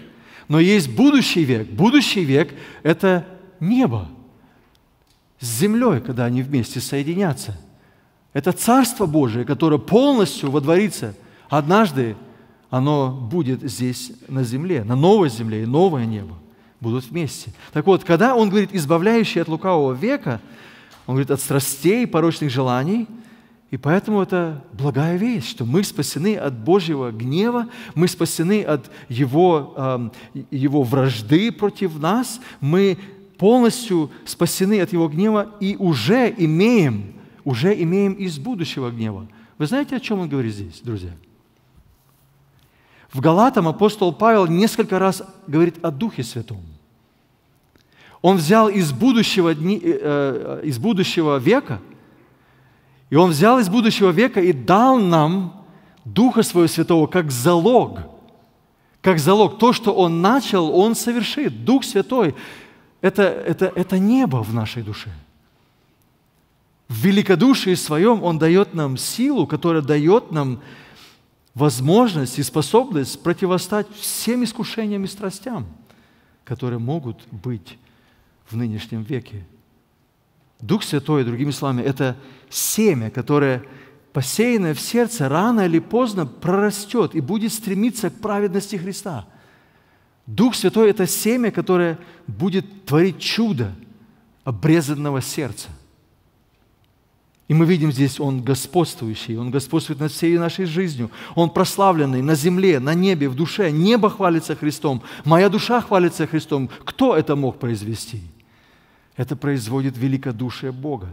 Но есть будущий век. Будущий век – это небо с землей, когда они вместе соединятся. Это Царство Божие, которое полностью водворится. Однажды оно будет здесь, на земле, на новой земле и новое небо. Будут вместе. Так вот, когда он говорит «избавляющий от лукавого века», он говорит «от страстей, порочных желаний», и поэтому это благая весть, что мы спасены от Божьего гнева, мы спасены от Его, э, его вражды против нас, мы полностью спасены от Его гнева и уже имеем уже имеем из будущего гнева. Вы знаете, о чем он говорит здесь, друзья? В Галатам апостол Павел несколько раз говорит о Духе Святом. Он взял из будущего, дни, э, из будущего века, и он взял из будущего века и дал нам Духа Своего Святого как залог. Как залог. То, что Он начал, Он совершит. Дух Святой – это, это, это небо в нашей душе. В великодушии своем Он дает нам силу, которая дает нам возможность и способность противостать всем искушениям и страстям, которые могут быть в нынешнем веке. Дух Святой, другими словами, это семя, которое, посеянное в сердце, рано или поздно прорастет и будет стремиться к праведности Христа. Дух Святой – это семя, которое будет творить чудо обрезанного сердца. И мы видим здесь, Он господствующий, Он господствует над всей нашей жизнью. Он прославленный на земле, на небе, в душе. Небо хвалится Христом, моя душа хвалится Христом. Кто это мог произвести? Это производит великодушие Бога.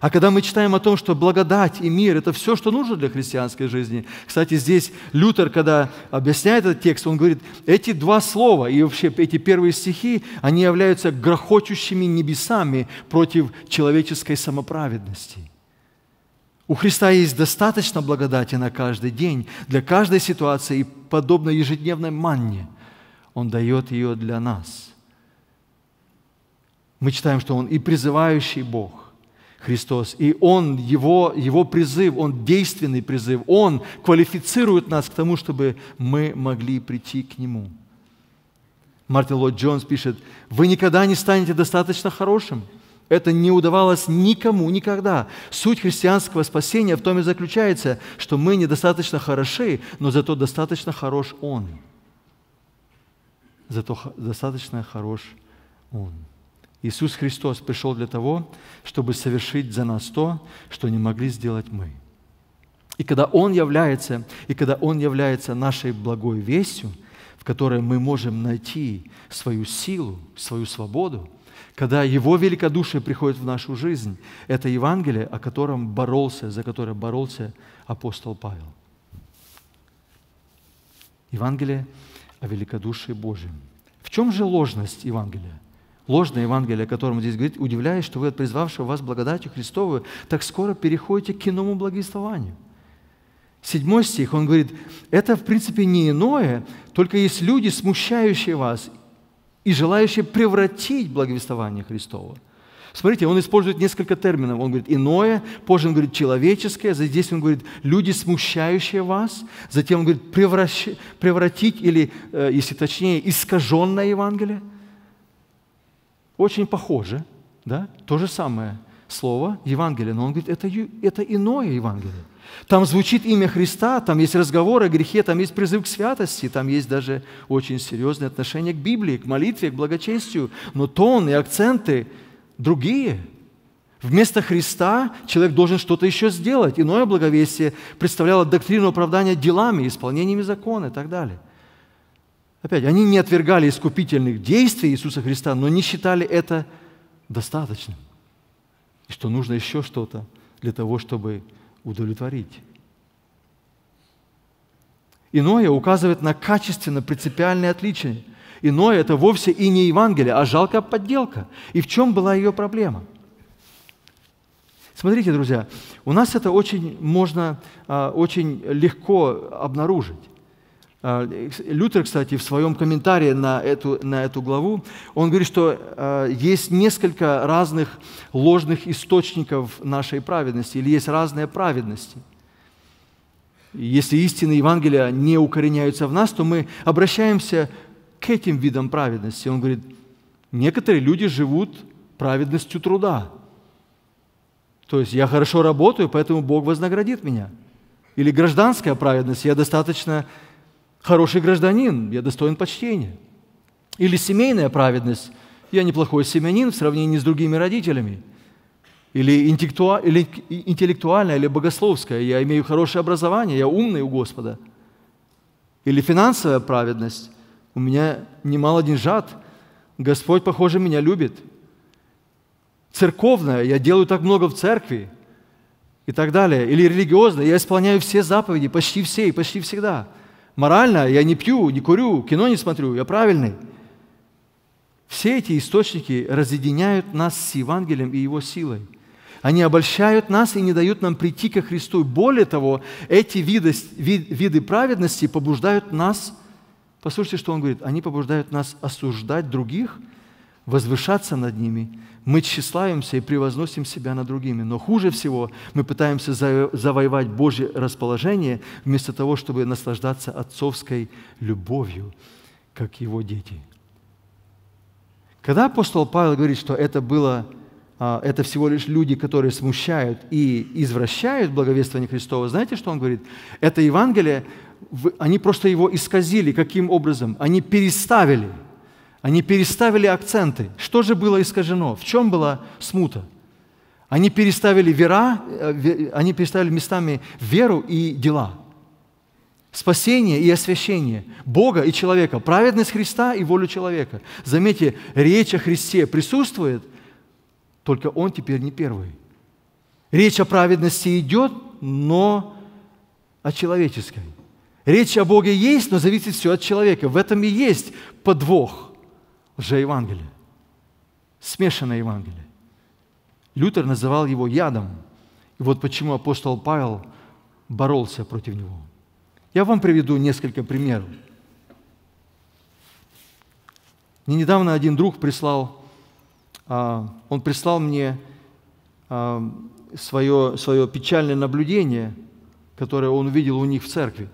А когда мы читаем о том, что благодать и мир – это все, что нужно для христианской жизни. Кстати, здесь Лютер, когда объясняет этот текст, он говорит, эти два слова и вообще эти первые стихи, они являются грохочущими небесами против человеческой самоправедности. У Христа есть достаточно благодати на каждый день, для каждой ситуации, и подобно ежедневной манне Он дает ее для нас. Мы читаем, что Он и призывающий Бог, Христос, и Он, Его, Его призыв, Он действенный призыв, Он квалифицирует нас к тому, чтобы мы могли прийти к Нему. Мартин Ллойд-Джонс пишет, «Вы никогда не станете достаточно хорошим». Это не удавалось никому никогда. Суть христианского спасения в том и заключается, что мы недостаточно хороши, но зато достаточно хорош Он. Зато достаточно хорош Он. Иисус Христос пришел для того, чтобы совершить за нас то, что не могли сделать мы. И когда Он является, и когда Он является нашей благой вестью, в которой мы можем найти свою силу, свою свободу, когда Его великодушие приходит в нашу жизнь, это Евангелие, о котором боролся, за которое боролся апостол Павел. Евангелие о великодушии Божьем. В чем же ложность Евангелия? Ложное Евангелие, о котором здесь говорит, удивляясь, что вы от призвавшего вас благодатью Христовую, так скоро переходите к иному благовествованию. Седьмой стих, он говорит, это в принципе не иное, только есть люди, смущающие вас, и желающие превратить благовествование Христово. Смотрите, он использует несколько терминов. Он говорит «иное», позже он говорит «человеческое», здесь он говорит «люди, смущающие вас», затем он говорит «превращ... «превратить» или, если точнее, «искаженное Евангелие». Очень похоже, да? То же самое слово «Евангелие», но он говорит «это, это иное Евангелие». Там звучит имя Христа, там есть разговор о грехе, там есть призыв к святости, там есть даже очень серьезное отношение к Библии, к молитве, к благочестию, но тон и акценты другие. Вместо Христа человек должен что-то еще сделать. Иное благовестие представляло доктрину оправдания делами, исполнениями закона и так далее. Опять, они не отвергали искупительных действий Иисуса Христа, но не считали это достаточным, и что нужно еще что-то для того, чтобы удовлетворить. Иное указывает на качественно принципиальные отличия. Иное – это вовсе и не Евангелие, а жалкая подделка. И в чем была ее проблема? Смотрите, друзья, у нас это очень можно, очень легко обнаружить. Лютер, кстати, в своем комментарии на эту, на эту главу, он говорит, что э, есть несколько разных ложных источников нашей праведности, или есть разные праведности. Если истины Евангелия не укореняются в нас, то мы обращаемся к этим видам праведности. Он говорит, некоторые люди живут праведностью труда. То есть я хорошо работаю, поэтому Бог вознаградит меня. Или гражданская праведность, я достаточно... хороший гражданин, я достоин почтения. Или семейная праведность, я неплохой семьянин в сравнении с другими родителями. Или интеллектуальная, или богословская, я имею хорошее образование, я умный у Господа. Или финансовая праведность, у меня немало деньжат, Господь, похоже, меня любит. Церковная, я делаю так много в церкви, и так далее. Или религиозно, я исполняю все заповеди, почти все и почти всегда. Морально, я не пью, не курю, кино не смотрю, я правильный. Все эти источники разъединяют нас с Евангелием и его силой. Они обольщают нас и не дают нам прийти ко Христу. Более того, эти виды, вид, виды праведности побуждают нас, послушайте, что он говорит, они побуждают нас осуждать других, возвышаться над ними. Мы тщеславимся и превозносим себя над другими. Но хуже всего мы пытаемся завоевать Божье расположение вместо того, чтобы наслаждаться отцовской любовью, как его дети. Когда апостол Павел говорит, что это, было, это всего лишь люди, которые смущают и извращают благовествование Христова, знаете, что он говорит? Это Евангелие, они просто его исказили. Каким образом? Они переставили. Они переставили акценты. Что же было искажено? В чем была смута? Они переставили, вера, они переставили местами веру и дела. Спасение и освящение Бога и человека, праведность Христа и волю человека. Заметьте, речь о Христе присутствует, только Он теперь не первый. Речь о праведности идет, но о человеческой. Речь о Боге есть, но зависит все от человека. В этом и есть подвох лжеевангелия, смешанное Евангелие. Лютер называл его ядом. И вот почему апостол Павел боролся против него. Я вам приведу несколько примеров. Мне недавно один друг прислал, он прислал мне свое, свое печальное наблюдение, которое он увидел у них в церкви.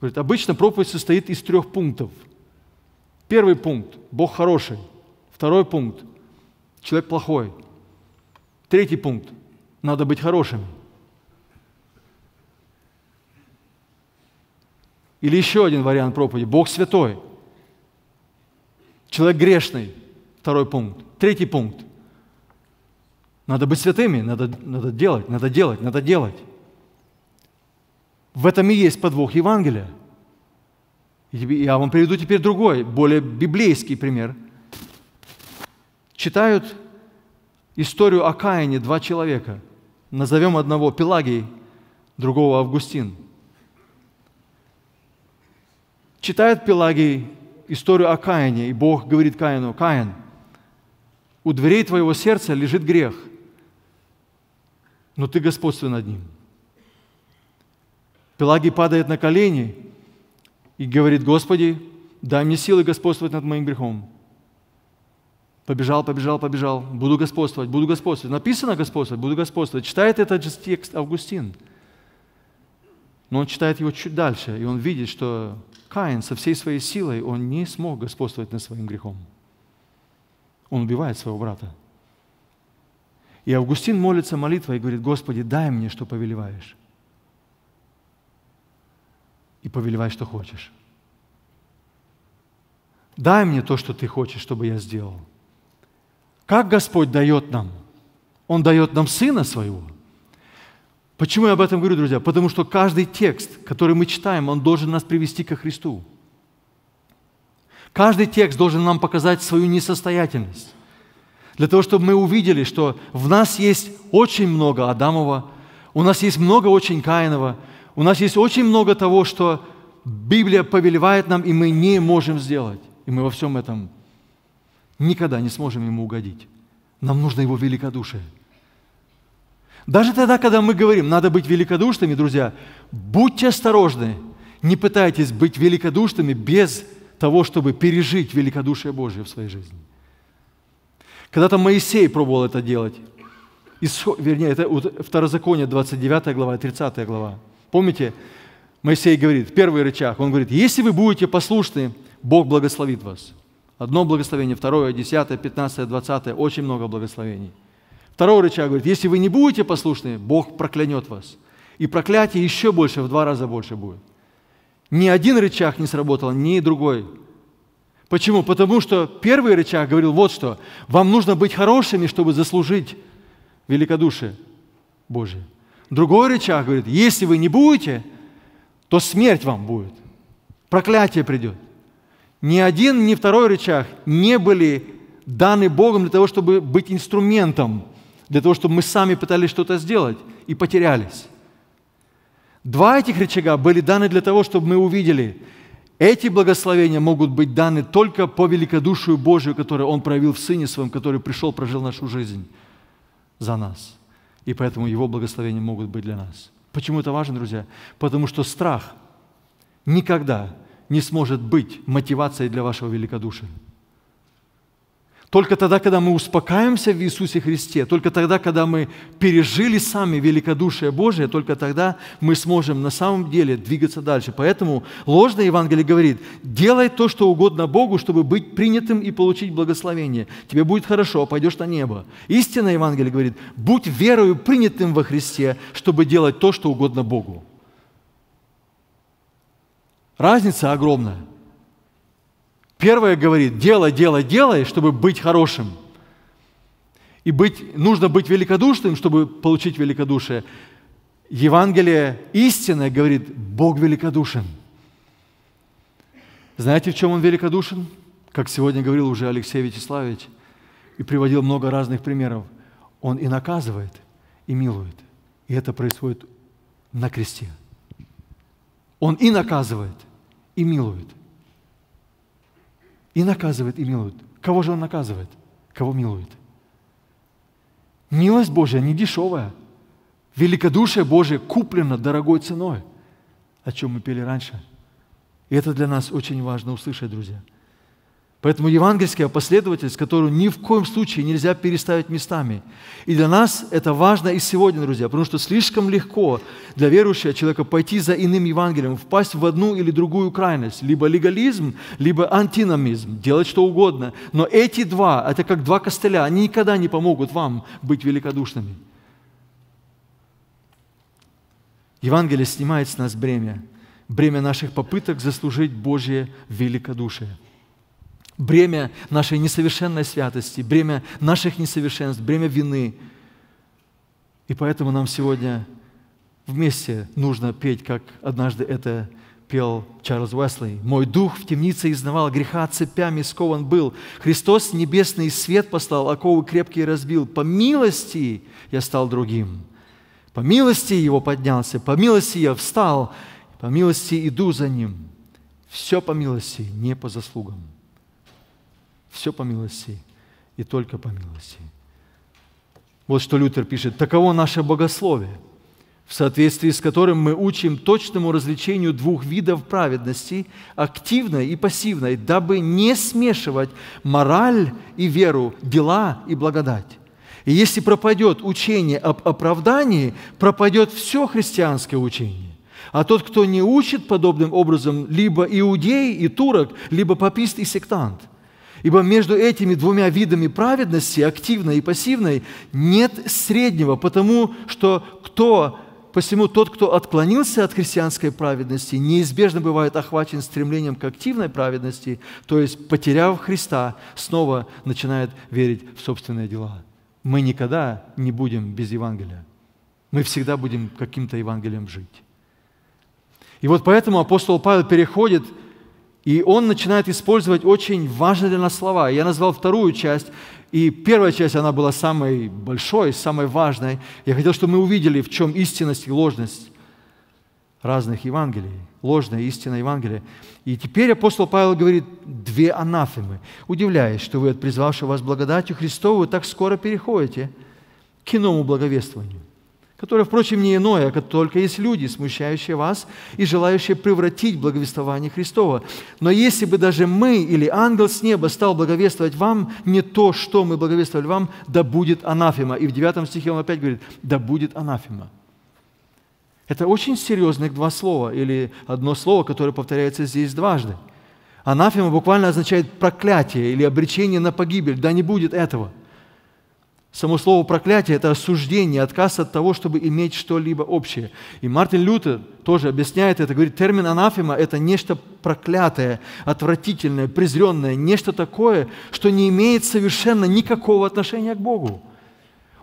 Говорит, обычно проповедь состоит из трех пунктов. Первый пункт – Бог хороший. Второй пункт – человек плохой. Третий пункт – надо быть хорошим. Или еще один вариант проповеди. Бог святой. Человек грешный. Второй пункт. Третий пункт. Надо быть святыми. Надо, надо делать, надо делать, надо делать. В этом и есть подвох Евангелия. Я вам приведу теперь другой, более библейский пример. Читают историю о Каине два человека. Назовем одного Пелагий, другого Августин. Читает Пелагий историю о Каине, и Бог говорит Каину: «Каин, у дверей твоего сердца лежит грех, но ты господствуй над ним». Пелагий падает на колени и говорит: «Господи, дай мне силы господствовать над моим грехом». Побежал, побежал, побежал. Буду господствовать, буду господствовать. Написано господствовать, буду господствовать. Читает этот же текст Августин. Но он читает его чуть дальше, и он видит, что Каин со всей своей силой, он не смог господствовать над своим грехом. Он убивает своего брата. И Августин молится молитвой и говорит: «Господи, дай мне, что повелеваешь. И повелевай, что хочешь. Дай мне то, что Ты хочешь, чтобы я сделал». Как Господь дает нам? Он дает нам Сына Своего. Почему я об этом говорю, друзья? Потому что каждый текст, который мы читаем, он должен нас привести ко Христу. Каждый текст должен нам показать свою несостоятельность. Для того, чтобы мы увидели, что в нас есть очень много Адамова, у нас есть много очень Каинова, у нас есть очень много того, что Библия повелевает нам, и мы не можем сделать. И мы во всем этом никогда не сможем Ему угодить. Нам нужно Его великодушие. Даже тогда, когда мы говорим, надо быть великодушными, друзья, будьте осторожны, не пытайтесь быть великодушными без того, чтобы пережить великодушие Божие в своей жизни. Когда-то Моисей пробовал это делать. Исход, вернее, это Второзаконие, двадцать девятая глава, тридцатая глава. Помните, Моисей говорит, в первый рычаг, он говорит: «Если вы будете послушны, Бог благословит вас». Одно благословение, второе, десятое, пятнадцатое, двадцатое, очень много благословений. Второй рычаг говорит: если вы не будете послушны, Бог проклянет вас. И проклятие еще больше, в два раза больше будет. Ни один рычаг не сработал, ни другой. Почему? Потому что первый рычаг говорил вот что: вам нужно быть хорошими, чтобы заслужить великодушие Божие. Другой рычаг говорит: если вы не будете, то смерть вам будет, проклятие придет. Ни один, ни второй рычаг не были даны Богом для того, чтобы быть инструментом для того, чтобы мы сами пытались что-то сделать и потерялись. Два этих рычага были даны для того, чтобы мы увидели, эти благословения могут быть даны только по великодушию Божию, которое Он проявил в Сыне Своем, который пришел, прожил нашу жизнь за нас. И поэтому Его благословения могут быть для нас. Почему это важно, друзья? Потому что страх никогда не сможет быть мотивацией для вашего великодушия. Только тогда, когда мы успокаиваемся в Иисусе Христе, только тогда, когда мы пережили сами великодушие Божие, только тогда мы сможем на самом деле двигаться дальше. Поэтому ложное Евангелие говорит: делай то, что угодно Богу, чтобы быть принятым и получить благословение. Тебе будет хорошо, пойдешь на небо. Истинное Евангелие говорит: будь верою принятым во Христе, чтобы делать то, что угодно Богу. Разница огромная. Первое говорит: делай, делай, делай, чтобы быть хорошим. И быть, нужно быть великодушным, чтобы получить великодушие. Евангелие истинное говорит: Бог великодушен. Знаете, в чем Он великодушен? Как сегодня говорил уже Алексей Вячеславович и приводил много разных примеров. Он и наказывает, и милует. И это происходит на кресте. Он и наказывает, и милует. И наказывает, и милует. Кого же Он наказывает? Кого милует? Милость Божья не дешевая. Великодушие Божие куплено дорогой ценой, о чем мы пели раньше. И это для нас очень важно услышать, друзья. Поэтому евангельская последовательность, которую ни в коем случае нельзя переставить местами. И для нас это важно и сегодня, друзья, потому что слишком легко для верующего человека пойти за иным Евангелием, впасть в одну или другую крайность, либо легализм, либо антиномизм, делать что угодно. Но эти два, это как два костыля, они никогда не помогут вам быть великодушными. Евангелие снимает с нас бремя, бремя наших попыток заслужить Божье великодушие. Бремя нашей несовершенной святости, бремя наших несовершенств, бремя вины. И поэтому нам сегодня вместе нужно петь, как однажды это пел Чарльз Уэсли. «Мой дух в темнице изнывал, греха цепями скован был. Христос небесный свет послал, оковы крепкие разбил. По милости я стал другим, по милости Его поднялся, по милости я встал, по милости иду за Ним. Все по милости, не по заслугам». Все по милости и только по милости. Вот что Лютер пишет: «Таково наше богословие, в соответствии с которым мы учим точному различению двух видов праведности, активной и пассивной, дабы не смешивать мораль и веру, дела и благодать. И если пропадет учение об оправдании, пропадет все христианское учение. А тот, кто не учит подобным образом, либо иудей и турок, либо попист и сектант. Ибо между этими двумя видами праведности, активной и пассивной, нет среднего, потому что кто, посему тот, кто отклонился от христианской праведности, неизбежно бывает охвачен стремлением к активной праведности, то есть, потеряв Христа, снова начинает верить в собственные дела». Мы никогда не будем без Евангелия. Мы всегда будем каким-то Евангелием жить. И вот поэтому апостол Павел переходит, и он начинает использовать очень важные для нас слова. Я назвал вторую часть, и первая часть, она была самой большой, самой важной. Я хотел, чтобы мы увидели, в чем истинность и ложность разных Евангелий. Ложная и истинная Евангелие. И теперь апостол Павел говорит две анафемы. «Удивляясь, что вы от призвавшего вас благодатью Христову так скоро переходите к иному благовествованию, которое, впрочем, не иное, как только есть люди, смущающие вас и желающие превратить благовествование Христово. Но если бы даже мы или ангел с неба стал благовествовать вам не то, что мы благовествовали вам, да будет анафема». И в девятом стихе он опять говорит: «Да будет анафема». Это очень серьезных два слова, или одно слово, которое повторяется здесь дважды. Анафема буквально означает проклятие или обречение на погибель. Да не будет этого. Само слово «проклятие» – это осуждение, отказ от того, чтобы иметь что-либо общее. И Мартин Лютер тоже объясняет это, говорит: термин «анафема» – это нечто проклятое, отвратительное, презренное, нечто такое, что не имеет совершенно никакого отношения к Богу.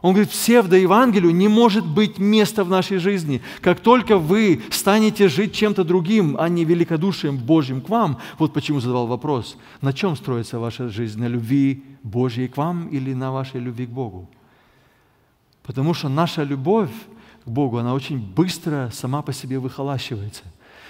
Он говорит, псевдоевангелию не может быть места в нашей жизни. Как только вы станете жить чем-то другим, а не великодушием Божьим к вам, вот почему задавал вопрос, на чем строится ваша жизнь, на любви Божьей к вам или на вашей любви к Богу? Потому что наша любовь к Богу, она очень быстро сама по себе выхолащивается.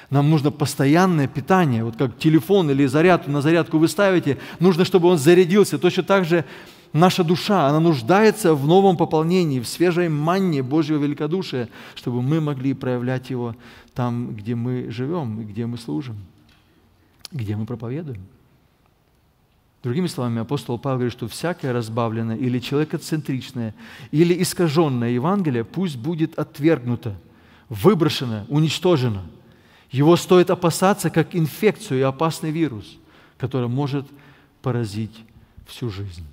Нам нужно постоянное питание, вот как телефон или зарядку, на зарядку вы ставите, нужно, чтобы он зарядился. Точно так же наша душа, она нуждается в новом пополнении, в свежей манне Божьего великодушия, чтобы мы могли проявлять его там, где мы живем, где мы служим, где мы проповедуем. Другими словами, апостол Павел говорит, что всякое разбавленное или человекоцентричное, или искаженное Евангелие пусть будет отвергнуто, выброшено, уничтожено. Его стоит опасаться как инфекцию и опасный вирус, который может поразить всю жизнь.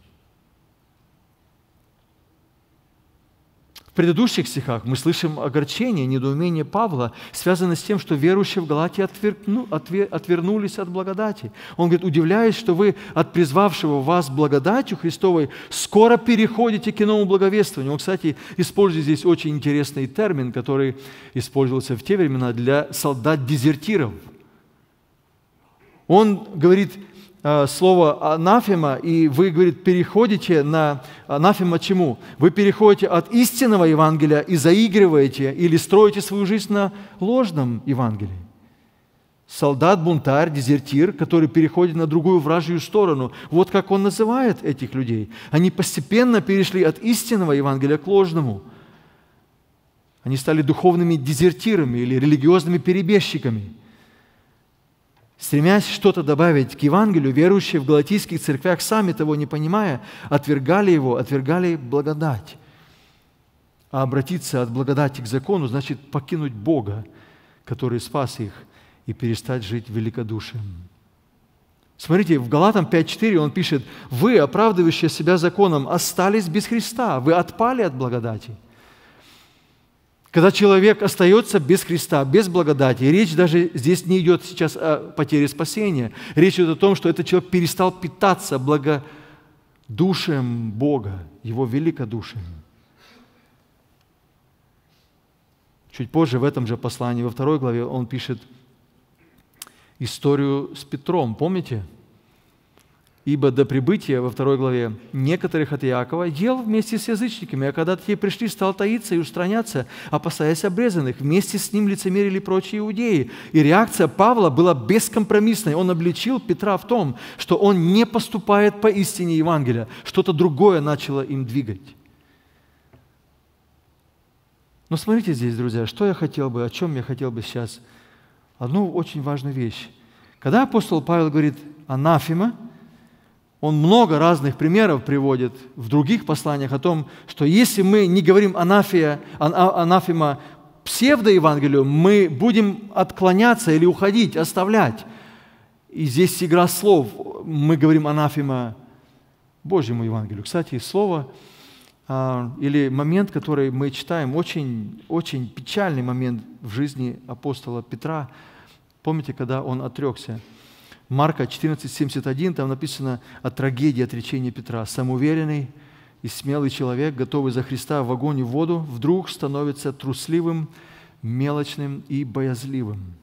В предыдущих стихах мы слышим огорчение, недоумение Павла, связанное с тем, что верующие в Галатии отвергну, отвер, отвернулись от благодати. Он говорит, удивляясь, что вы от призвавшего вас благодатью Христовой скоро переходите к иному благовествованию. Он, кстати, использует здесь очень интересный термин, который использовался в те времена для солдат-дезертиров. Он говорит слово «анафема», и вы, говорит, переходите на «анафема» чему? Вы переходите от истинного Евангелия и заигрываете или строите свою жизнь на ложном Евангелии. Солдат, бунтарь, дезертир, который переходит на другую вражью сторону. Вот как он называет этих людей. Они постепенно перешли от истинного Евангелия к ложному. Они стали духовными дезертирами или религиозными перебежчиками. Стремясь что-то добавить к Евангелию, верующие в галатийских церквях, сами того не понимая, отвергали его, отвергали благодать. А обратиться от благодати к закону значит покинуть Бога, который спас их, и перестать жить великодушием. Смотрите, в Галатам пять четыре он пишет: «Вы, оправдывающие себя законом, остались без Христа, вы отпали от благодати». Когда человек остается без Христа, без благодати, речь даже здесь не идет сейчас о потере спасения, речь идет о том, что этот человек перестал питаться благодушием Бога, его великодушием. Чуть позже в этом же послании, во второй главе, он пишет историю с Петром, помните? «Ибо до прибытия», во второй главе, «некоторых от Иакова ел вместе с язычниками, а когда те пришли, стал таиться и устраняться, опасаясь обрезанных. Вместе с ним лицемерили прочие иудеи». И реакция Павла была бескомпромиссной. Он обличил Петра в том, что он не поступает по истине Евангелия. Что-то другое начало им двигать. Но смотрите здесь, друзья, что я хотел бы, о чем я хотел бы сейчас. Одну очень важную вещь. Когда апостол Павел говорит «анафема», он много разных примеров приводит в других посланиях о том, что если мы не говорим анафия, а, анафема псевдоевангелию, мы будем отклоняться или уходить, оставлять. И здесь игра слов. Мы говорим анафема Божьему Евангелию. Кстати, слово а, или момент, который мы читаем, очень, очень печальный момент в жизни апостола Петра. Помните, когда он отрекся? Марка четырнадцать семьдесят один, там написано о трагедии отречения Петра. «Самоуверенный и смелый человек, готовый за Христа в огонь и в воду, вдруг становится трусливым, мелочным и боязливым».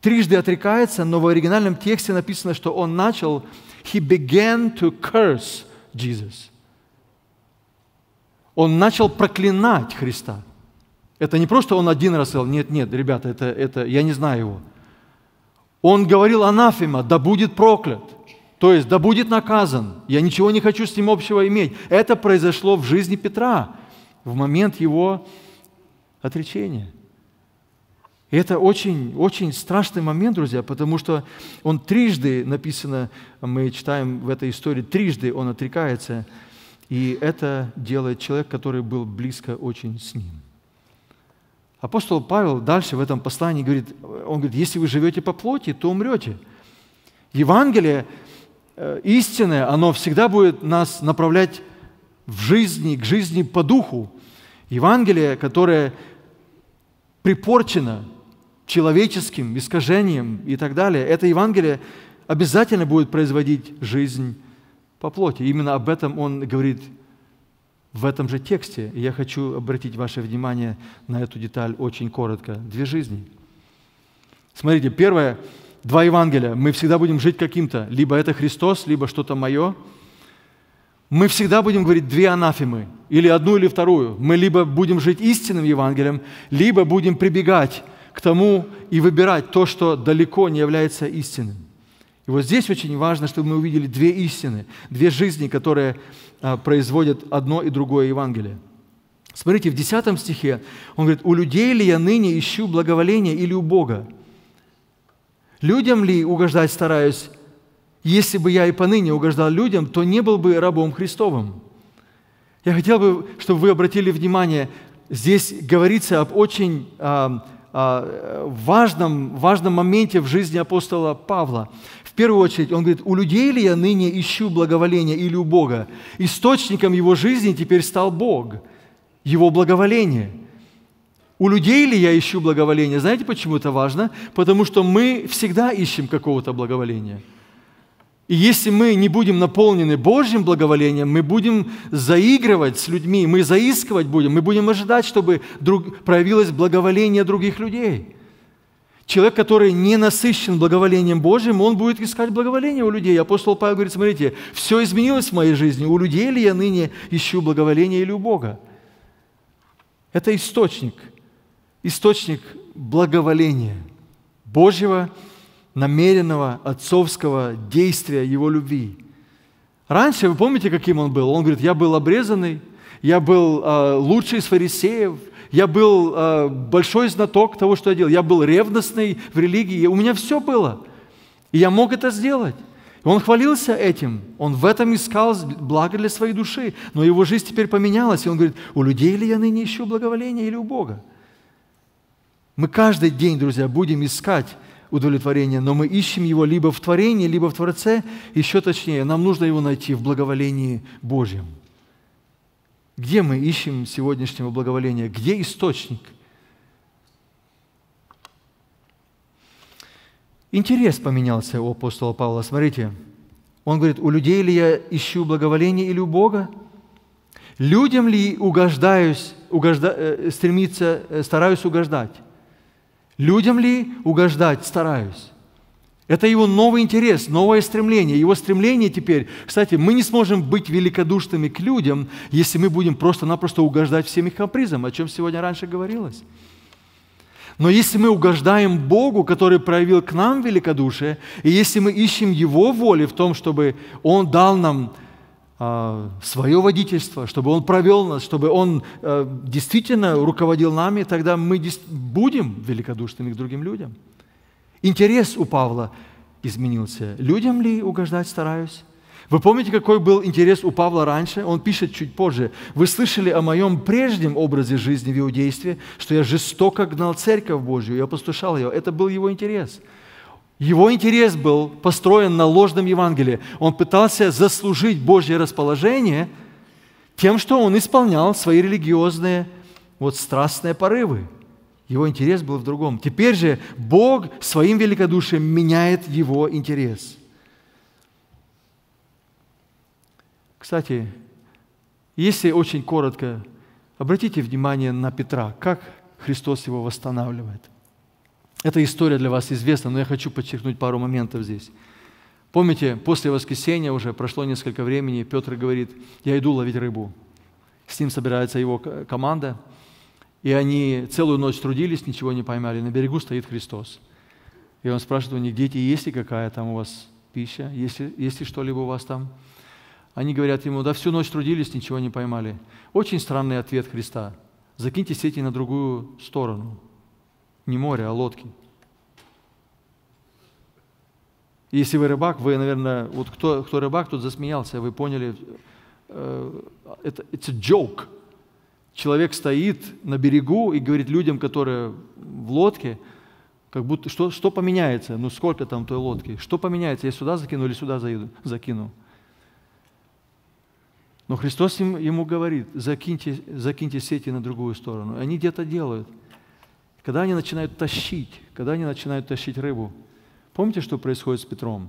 Трижды отрекается, но в оригинальном тексте написано, что он начал «He began to curse Jesus». Он начал проклинать Христа. Это не просто он один раз сказал: «Нет, нет, ребята, это, это, я не знаю его». Он говорил анафема, да будет проклят, то есть да будет наказан, я ничего не хочу с ним общего иметь. Это произошло в жизни Петра в момент его отречения. И это очень-очень страшный момент, друзья, потому что он трижды, написано, мы читаем в этой истории, трижды он отрекается, и это делает человек, который был близко очень с ним. Апостол Павел дальше в этом послании говорит, он говорит, если вы живете по плоти, то умрете. Евангелие истинное, оно всегда будет нас направлять в жизни, к жизни по духу. Евангелие, которое припорчено человеческим искажением и так далее, это Евангелие обязательно будет производить жизнь по плоти. Именно об этом он говорит в этом же тексте. Я хочу обратить ваше внимание на эту деталь очень коротко. Две жизни. Смотрите, первое, два Евангелия. Мы всегда будем жить каким-то. Либо это Христос, либо что-то мое. мы всегда будем говорить две анафемы, или одну, или вторую. Мы либо будем жить истинным Евангелием, либо будем прибегать к тому и выбирать то, что далеко не является истинным. И вот здесь очень важно, чтобы мы увидели две истины, две жизни, которые производят одно и другое Евангелие. Смотрите, в десятом стихе он говорит: «У людей ли я ныне ищу благоволение или у Бога? Людям ли угождать стараюсь? Если бы я и поныне угождал людям, то не был бы рабом Христовым». Я хотел бы, чтобы вы обратили внимание, здесь говорится об очень а, а, важном, важном моменте в жизни апостола Павла. В первую очередь он говорит: «У людей ли я ныне ищу благоволение или у Бога?» Источником его жизни теперь стал Бог, его благоволение. У людей ли я ищу благоволение? Знаете, почему это важно? Потому что мы всегда ищем какого-то благоволения. И если мы не будем наполнены Божьим благоволением, мы будем заигрывать с людьми, мы заискивать будем, мы будем ожидать, чтобы друг... проявилось благоволение других людей. Человек, который не насыщен благоволением Божьим, он будет искать благоволение у людей. Апостол Павел говорит: смотрите, все изменилось в моей жизни, у людей ли я ныне ищу благоволение или у Бога? Это источник. Источник благоволения, Божьего, намеренного, отцовского действия Его любви. Раньше, вы помните, каким он был? Он говорит: я был обрезанный, я был э, лучший из фарисеев, я был э, большой знаток того, что я делал, я был ревностный в религии, у меня все было, и я мог это сделать. И он хвалился этим, он в этом искал благо для своей души, но его жизнь теперь поменялась, и он говорит: у людей ли я ныне ищу благоволение или у Бога? Мы каждый день, друзья, будем искать удовлетворение, но мы ищем его либо в творении, либо в Творце. Еще точнее, нам нужно его найти в благоволении Божьем. Где мы ищем сегодняшнего благоволения? Где источник? Интерес поменялся у апостола Павла. Смотрите, он говорит: у людей ли я ищу благоволение или у Бога? Людям ли угождаюсь, угожда... стремиться, стараюсь угождать? Людям ли угождать стараюсь? Это его новый интерес, новое стремление. Его стремление теперь... Кстати, мы не сможем быть великодушными к людям, если мы будем просто-напросто угождать всем их капризам, о чем сегодня раньше говорилось. Но если мы угождаем Богу, который проявил к нам великодушие, и если мы ищем Его воли в том, чтобы Он дал нам э, свое водительство, чтобы Он провел нас, чтобы Он э, действительно руководил нами, тогда мы будем великодушными к другим людям. Интерес у Павла изменился. Людям ли угождать стараюсь? Вы помните, какой был интерес у Павла раньше? Он пишет чуть позже: «Вы слышали о моем прежнем образе жизни в Иудействе, что я жестоко гнал церковь Божью, я послушал ее». Это был его интерес. Его интерес был построен на ложном Евангелии. Он пытался заслужить Божье расположение тем, что он исполнял свои религиозные, вот, страстные порывы. Его интерес был в другом. Теперь же Бог своим великодушием меняет его интерес. Кстати, если очень коротко, обратите внимание на Петра, как Христос его восстанавливает. Эта история для вас известна, но я хочу подчеркнуть пару моментов здесь. Помните, после воскресения уже прошло несколько времени, Петр говорит: я иду ловить рыбу. С ним собирается его команда, и они целую ночь трудились, ничего не поймали. На берегу стоит Христос. И он спрашивает у них: дети, есть ли какая там у вас пища, есть ли, есть ли что-либо у вас там? Они говорят ему: да всю ночь трудились, ничего не поймали. Очень странный ответ Христа: закиньте сети на другую сторону. Не море, а лодки. Если вы рыбак, вы, наверное, вот кто, кто рыбак, тот засмеялся, вы поняли, это it's a joke. Человек стоит на берегу и говорит людям, которые в лодке, как будто, что, что поменяется, ну сколько там той лодки, что поменяется, я сюда закину или сюда заеду, закину. Но Христос им, ему говорит: закиньте, закиньте сети на другую сторону. И они где-то делают. Когда они начинают тащить, когда они начинают тащить рыбу, помните, что происходит с Петром?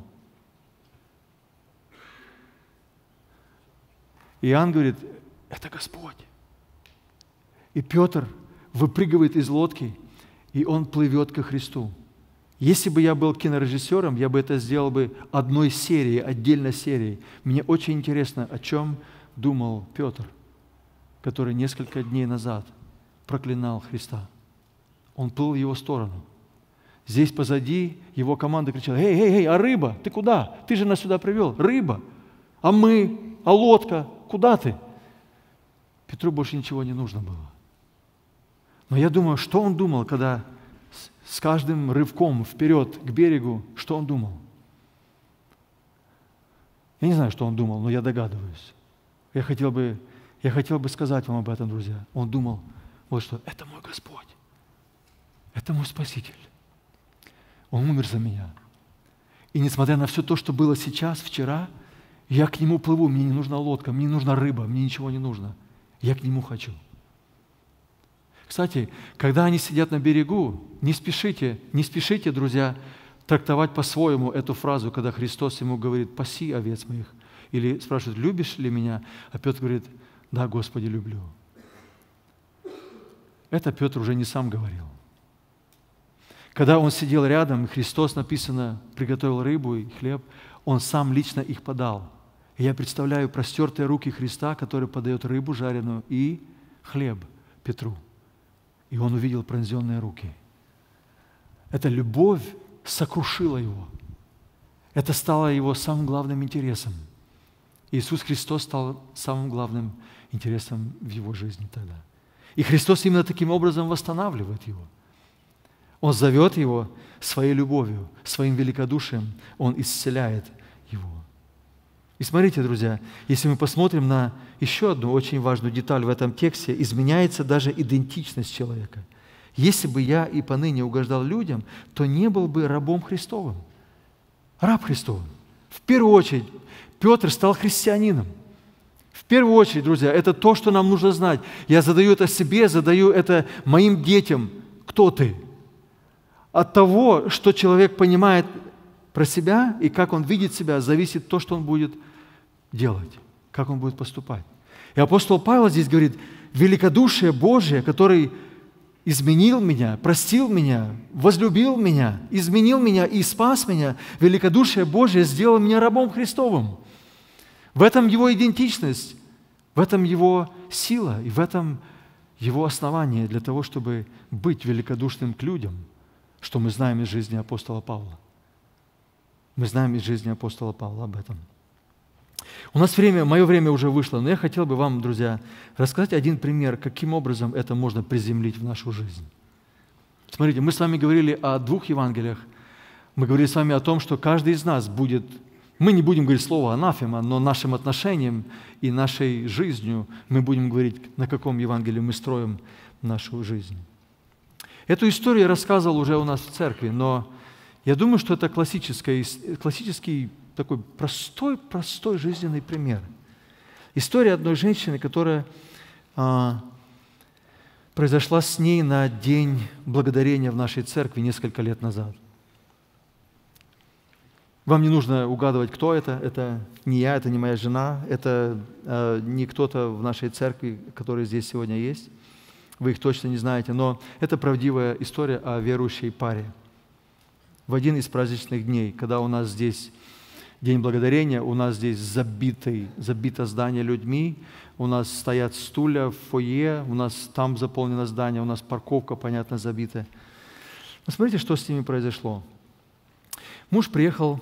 Иоанн говорит: это Господь. И Петр выпрыгивает из лодки, и он плывет ко Христу. Если бы я был кинорежиссером, я бы это сделал бы одной серией, отдельной серией. Мне очень интересно, о чем думал Петр, который несколько дней назад проклинал Христа. Он плыл в его сторону. Здесь позади его команда кричала: «Эй, эй, эй, а рыба? Ты куда? Ты же нас сюда привел. Рыба! А мы? А лодка? Куда ты?» Петру больше ничего не нужно было. Но я думаю, что он думал, когда с каждым рывком вперед к берегу, что он думал? Я не знаю, что он думал, но я догадываюсь. Я хотел бы, я хотел бы сказать вам об этом, друзья. Он думал вот что: это мой Господь, это мой Спаситель. Он умер за меня. И несмотря на все то, что было сейчас, вчера, я к Нему плыву, мне не нужна лодка, мне не нужна рыба, мне ничего не нужно. Я к Нему хочу. Кстати, когда они сидят на берегу, не спешите, не спешите, друзья, трактовать по-своему эту фразу, когда Христос ему говорит: «Паси овец моих». Или спрашивают: «Любишь ли меня?» А Петр говорит: «Да, Господи, люблю». Это Петр уже не сам говорил. Когда он сидел рядом, Христос, написано, приготовил рыбу и хлеб, он сам лично их подал. И я представляю простертые руки Христа, который подает рыбу жареную и хлеб Петру. И он увидел пронзенные руки. Эта любовь сокрушила его. Это стало его самым главным интересом. Иисус Христос стал самым главным интересом в его жизни тогда. И Христос именно таким образом восстанавливает его. Он зовет его своей любовью, своим великодушием. Он исцеляет его. И смотрите, друзья, если мы посмотрим на еще одну очень важную деталь в этом тексте, изменяется даже идентичность человека. Если бы я и поныне угождал людям, то не был бы рабом Христовым. Раб Христовым. В первую очередь, Петр стал христианином. В первую очередь, друзья, это то, что нам нужно знать. Я задаю это себе, задаю это моим детям. Кто ты? От того, что человек понимает про себя и как он видит себя, зависит то, что он будет делать, как он будет поступать. И апостол Павел здесь говорит: великодушие Божие, который изменил меня, простил меня, возлюбил меня, изменил меня и спас меня, великодушие Божие сделало меня рабом Христовым. В этом его идентичность, в этом его сила и в этом его основание для того, чтобы быть великодушным к людям, что мы знаем из жизни апостола Павла. Мы знаем из жизни апостола Павла об этом. У нас время, мое время уже вышло, но я хотел бы вам, друзья, рассказать один пример, каким образом это можно приземлить в нашу жизнь. Смотрите, мы с вами говорили о двух Евангелиях. Мы говорили с вами о том, что каждый из нас будет... Мы не будем говорить слово анафема, но нашим отношением и нашей жизнью мы будем говорить, на каком Евангелии мы строим нашу жизнь. Эту историю я рассказывал уже у нас в церкви, но я думаю, что это классический, классический такой простой-простой жизненный пример. История одной женщины, которая а, произошла с ней на День Благодарения в нашей церкви несколько лет назад. Вам не нужно угадывать, кто это. Это не я, это не моя жена, это а, не кто-то в нашей церкви, который здесь сегодня есть. Вы их точно не знаете, но это правдивая история о верующей паре. В один из праздничных дней, когда у нас здесь День Благодарения, у нас здесь забитый, забито здание людьми, у нас стоят стулья в фойе, у нас там заполнено здание, у нас парковка, понятно, забита. Посмотрите, что с ними произошло. Муж приехал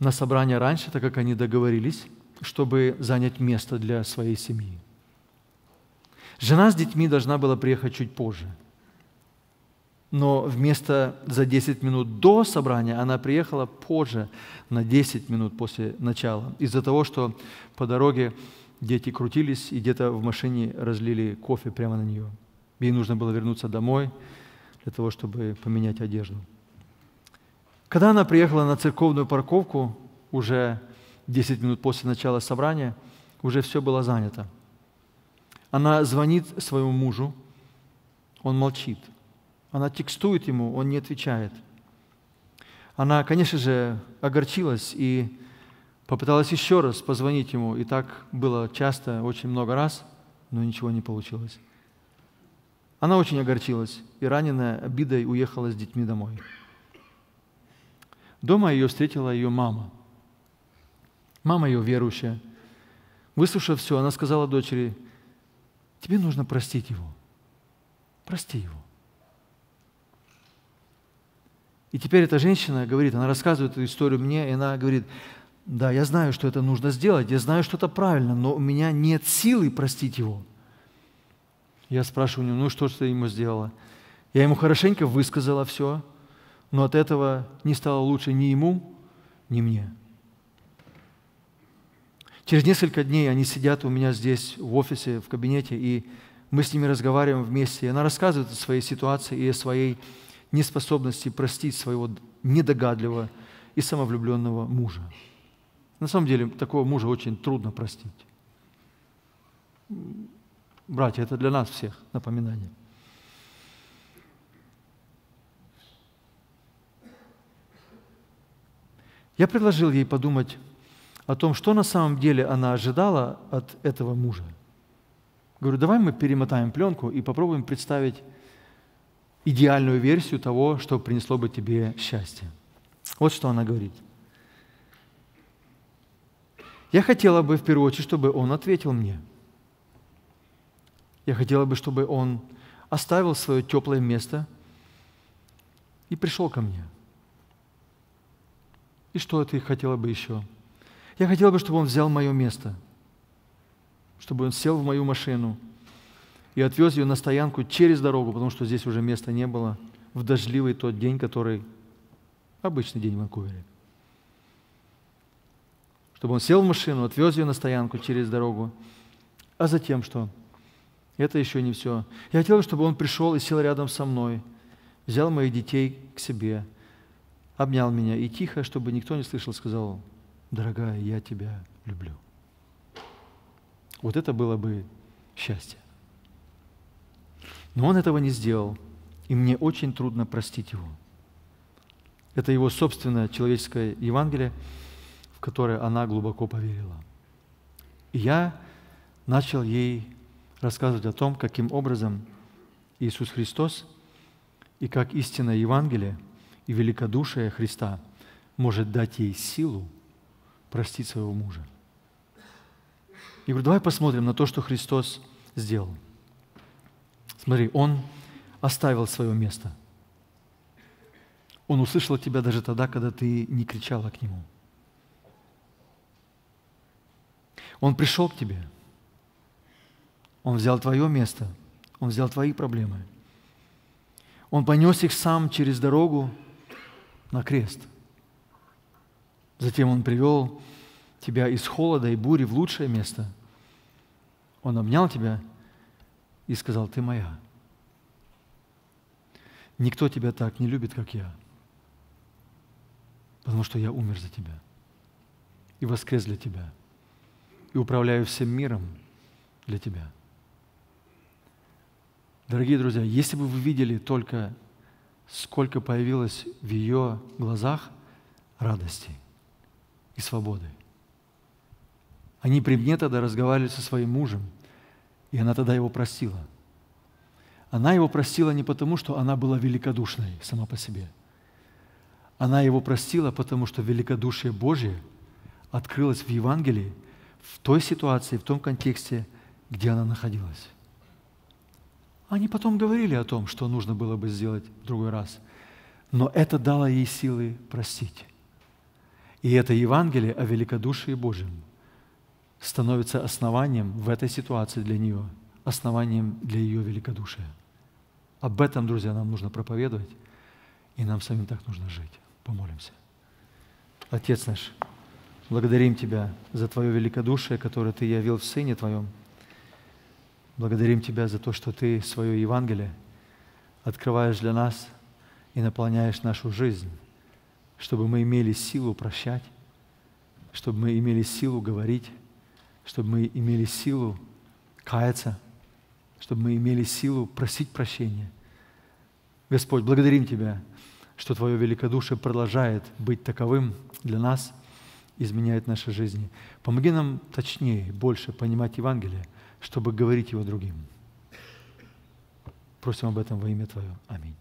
на собрание раньше, так как они договорились, чтобы занять место для своей семьи. Жена с детьми должна была приехать чуть позже. Но вместо за десять минут до собрания она приехала позже, на десять минут после начала. Из-за того, что по дороге дети крутились и где-то в машине разлили кофе прямо на нее. Ей нужно было вернуться домой для того, чтобы поменять одежду. Когда она приехала на церковную парковку, уже десять минут после начала собрания, уже все было занято. Она звонит своему мужу, он молчит. Она текстует ему, он не отвечает. Она, конечно же, огорчилась и попыталась еще раз позвонить ему. И так было часто, очень много раз, но ничего не получилось. Она очень огорчилась и, раненная обидой, уехала с детьми домой. Дома ее встретила ее мама. Мама ее верующая. Выслушав все, она сказала дочери: «Тебе нужно простить его. Прости его». И теперь эта женщина говорит, она рассказывает эту историю мне, и она говорит: «Да, я знаю, что это нужно сделать, я знаю, что это правильно, но у меня нет силы простить его». Я спрашиваю у него: «Ну что ты ему сделала?» Я ему хорошенько высказала все, но от этого не стало лучше ни ему, ни мне. Через несколько дней они сидят у меня здесь в офисе, в кабинете, и мы с ними разговариваем вместе. И она рассказывает о своей ситуации и о своей неспособности простить своего недогадливого и самовлюбленного мужа. На самом деле, такого мужа очень трудно простить. Братья, это для нас всех напоминание. Я предложил ей подумать о том, что на самом деле она ожидала от этого мужа. Говорю: давай мы перемотаем пленку и попробуем представить идеальную версию того, что принесло бы тебе счастье. Вот что она говорит. Я хотела бы, в первую очередь, чтобы он ответил мне. Я хотела бы, чтобы он оставил свое теплое место и пришел ко мне. И что ты хотела бы еще? Я хотела бы, чтобы он взял мое место, чтобы он сел в мою машину и отвез ее на стоянку через дорогу, потому что здесь уже места не было, в дождливый тот день, который обычный день в Ванкувере. Чтобы он сел в машину, отвез ее на стоянку через дорогу. А затем что? Это еще не все. Я хотела, чтобы он пришел и сел рядом со мной, взял моих детей к себе, обнял меня и тихо, чтобы никто не слышал, сказал: «Дорогая, я тебя люблю». Вот это было бы счастье. Но он этого не сделал, и мне очень трудно простить его. Это его собственное человеческое Евангелие, в которое она глубоко поверила. И я начал ей рассказывать о том, каким образом Иисус Христос и как истинное Евангелие и великодушие Христа может дать ей силу простить своего мужа. Я говорю: давай посмотрим на то, что Христос сделал. Смотри, Он оставил свое место. Он услышал тебя даже тогда, когда ты не кричала к Нему. Он пришел к тебе. Он взял твое место. Он взял твои проблемы. Он понес их сам через дорогу на крест. Затем Он привел тебя из холода и бури в лучшее место. Он обнял тебя и сказал: «Ты моя. Никто тебя так не любит, как я, потому что я умер за тебя и воскрес для тебя и управляю всем миром для тебя». Дорогие друзья, если бы вы видели только, сколько появилось в ее глазах радости и свободы. Они при мне тогда разговаривали со своим мужем, и она тогда его простила. Она его простила не потому, что она была великодушной сама по себе. Она его простила, потому что великодушие Божье открылось в Евангелии, в той ситуации, в том контексте, где она находилась. Они потом говорили о том, что нужно было бы сделать в другой раз, но это дало ей силы простить. И это Евангелие о великодушии Божьем становится основанием в этой ситуации для нее, основанием для ее великодушия. Об этом, друзья, нам нужно проповедовать, и нам самим так нужно жить. Помолимся. Отец наш, благодарим Тебя за Твое великодушие, которое Ты явил в Сыне Твоем. Благодарим Тебя за то, что Ты свое Евангелие открываешь для нас и наполняешь нашу жизнь, чтобы мы имели силу прощать, чтобы мы имели силу говорить, чтобы мы имели силу каяться, чтобы мы имели силу просить прощения. Господь, благодарим Тебя, что Твое великодушие продолжает быть таковым для нас, изменяет наши жизни. Помоги нам точнее, больше понимать Евангелие, чтобы говорить его другим. Просим об этом во имя Твое. Аминь.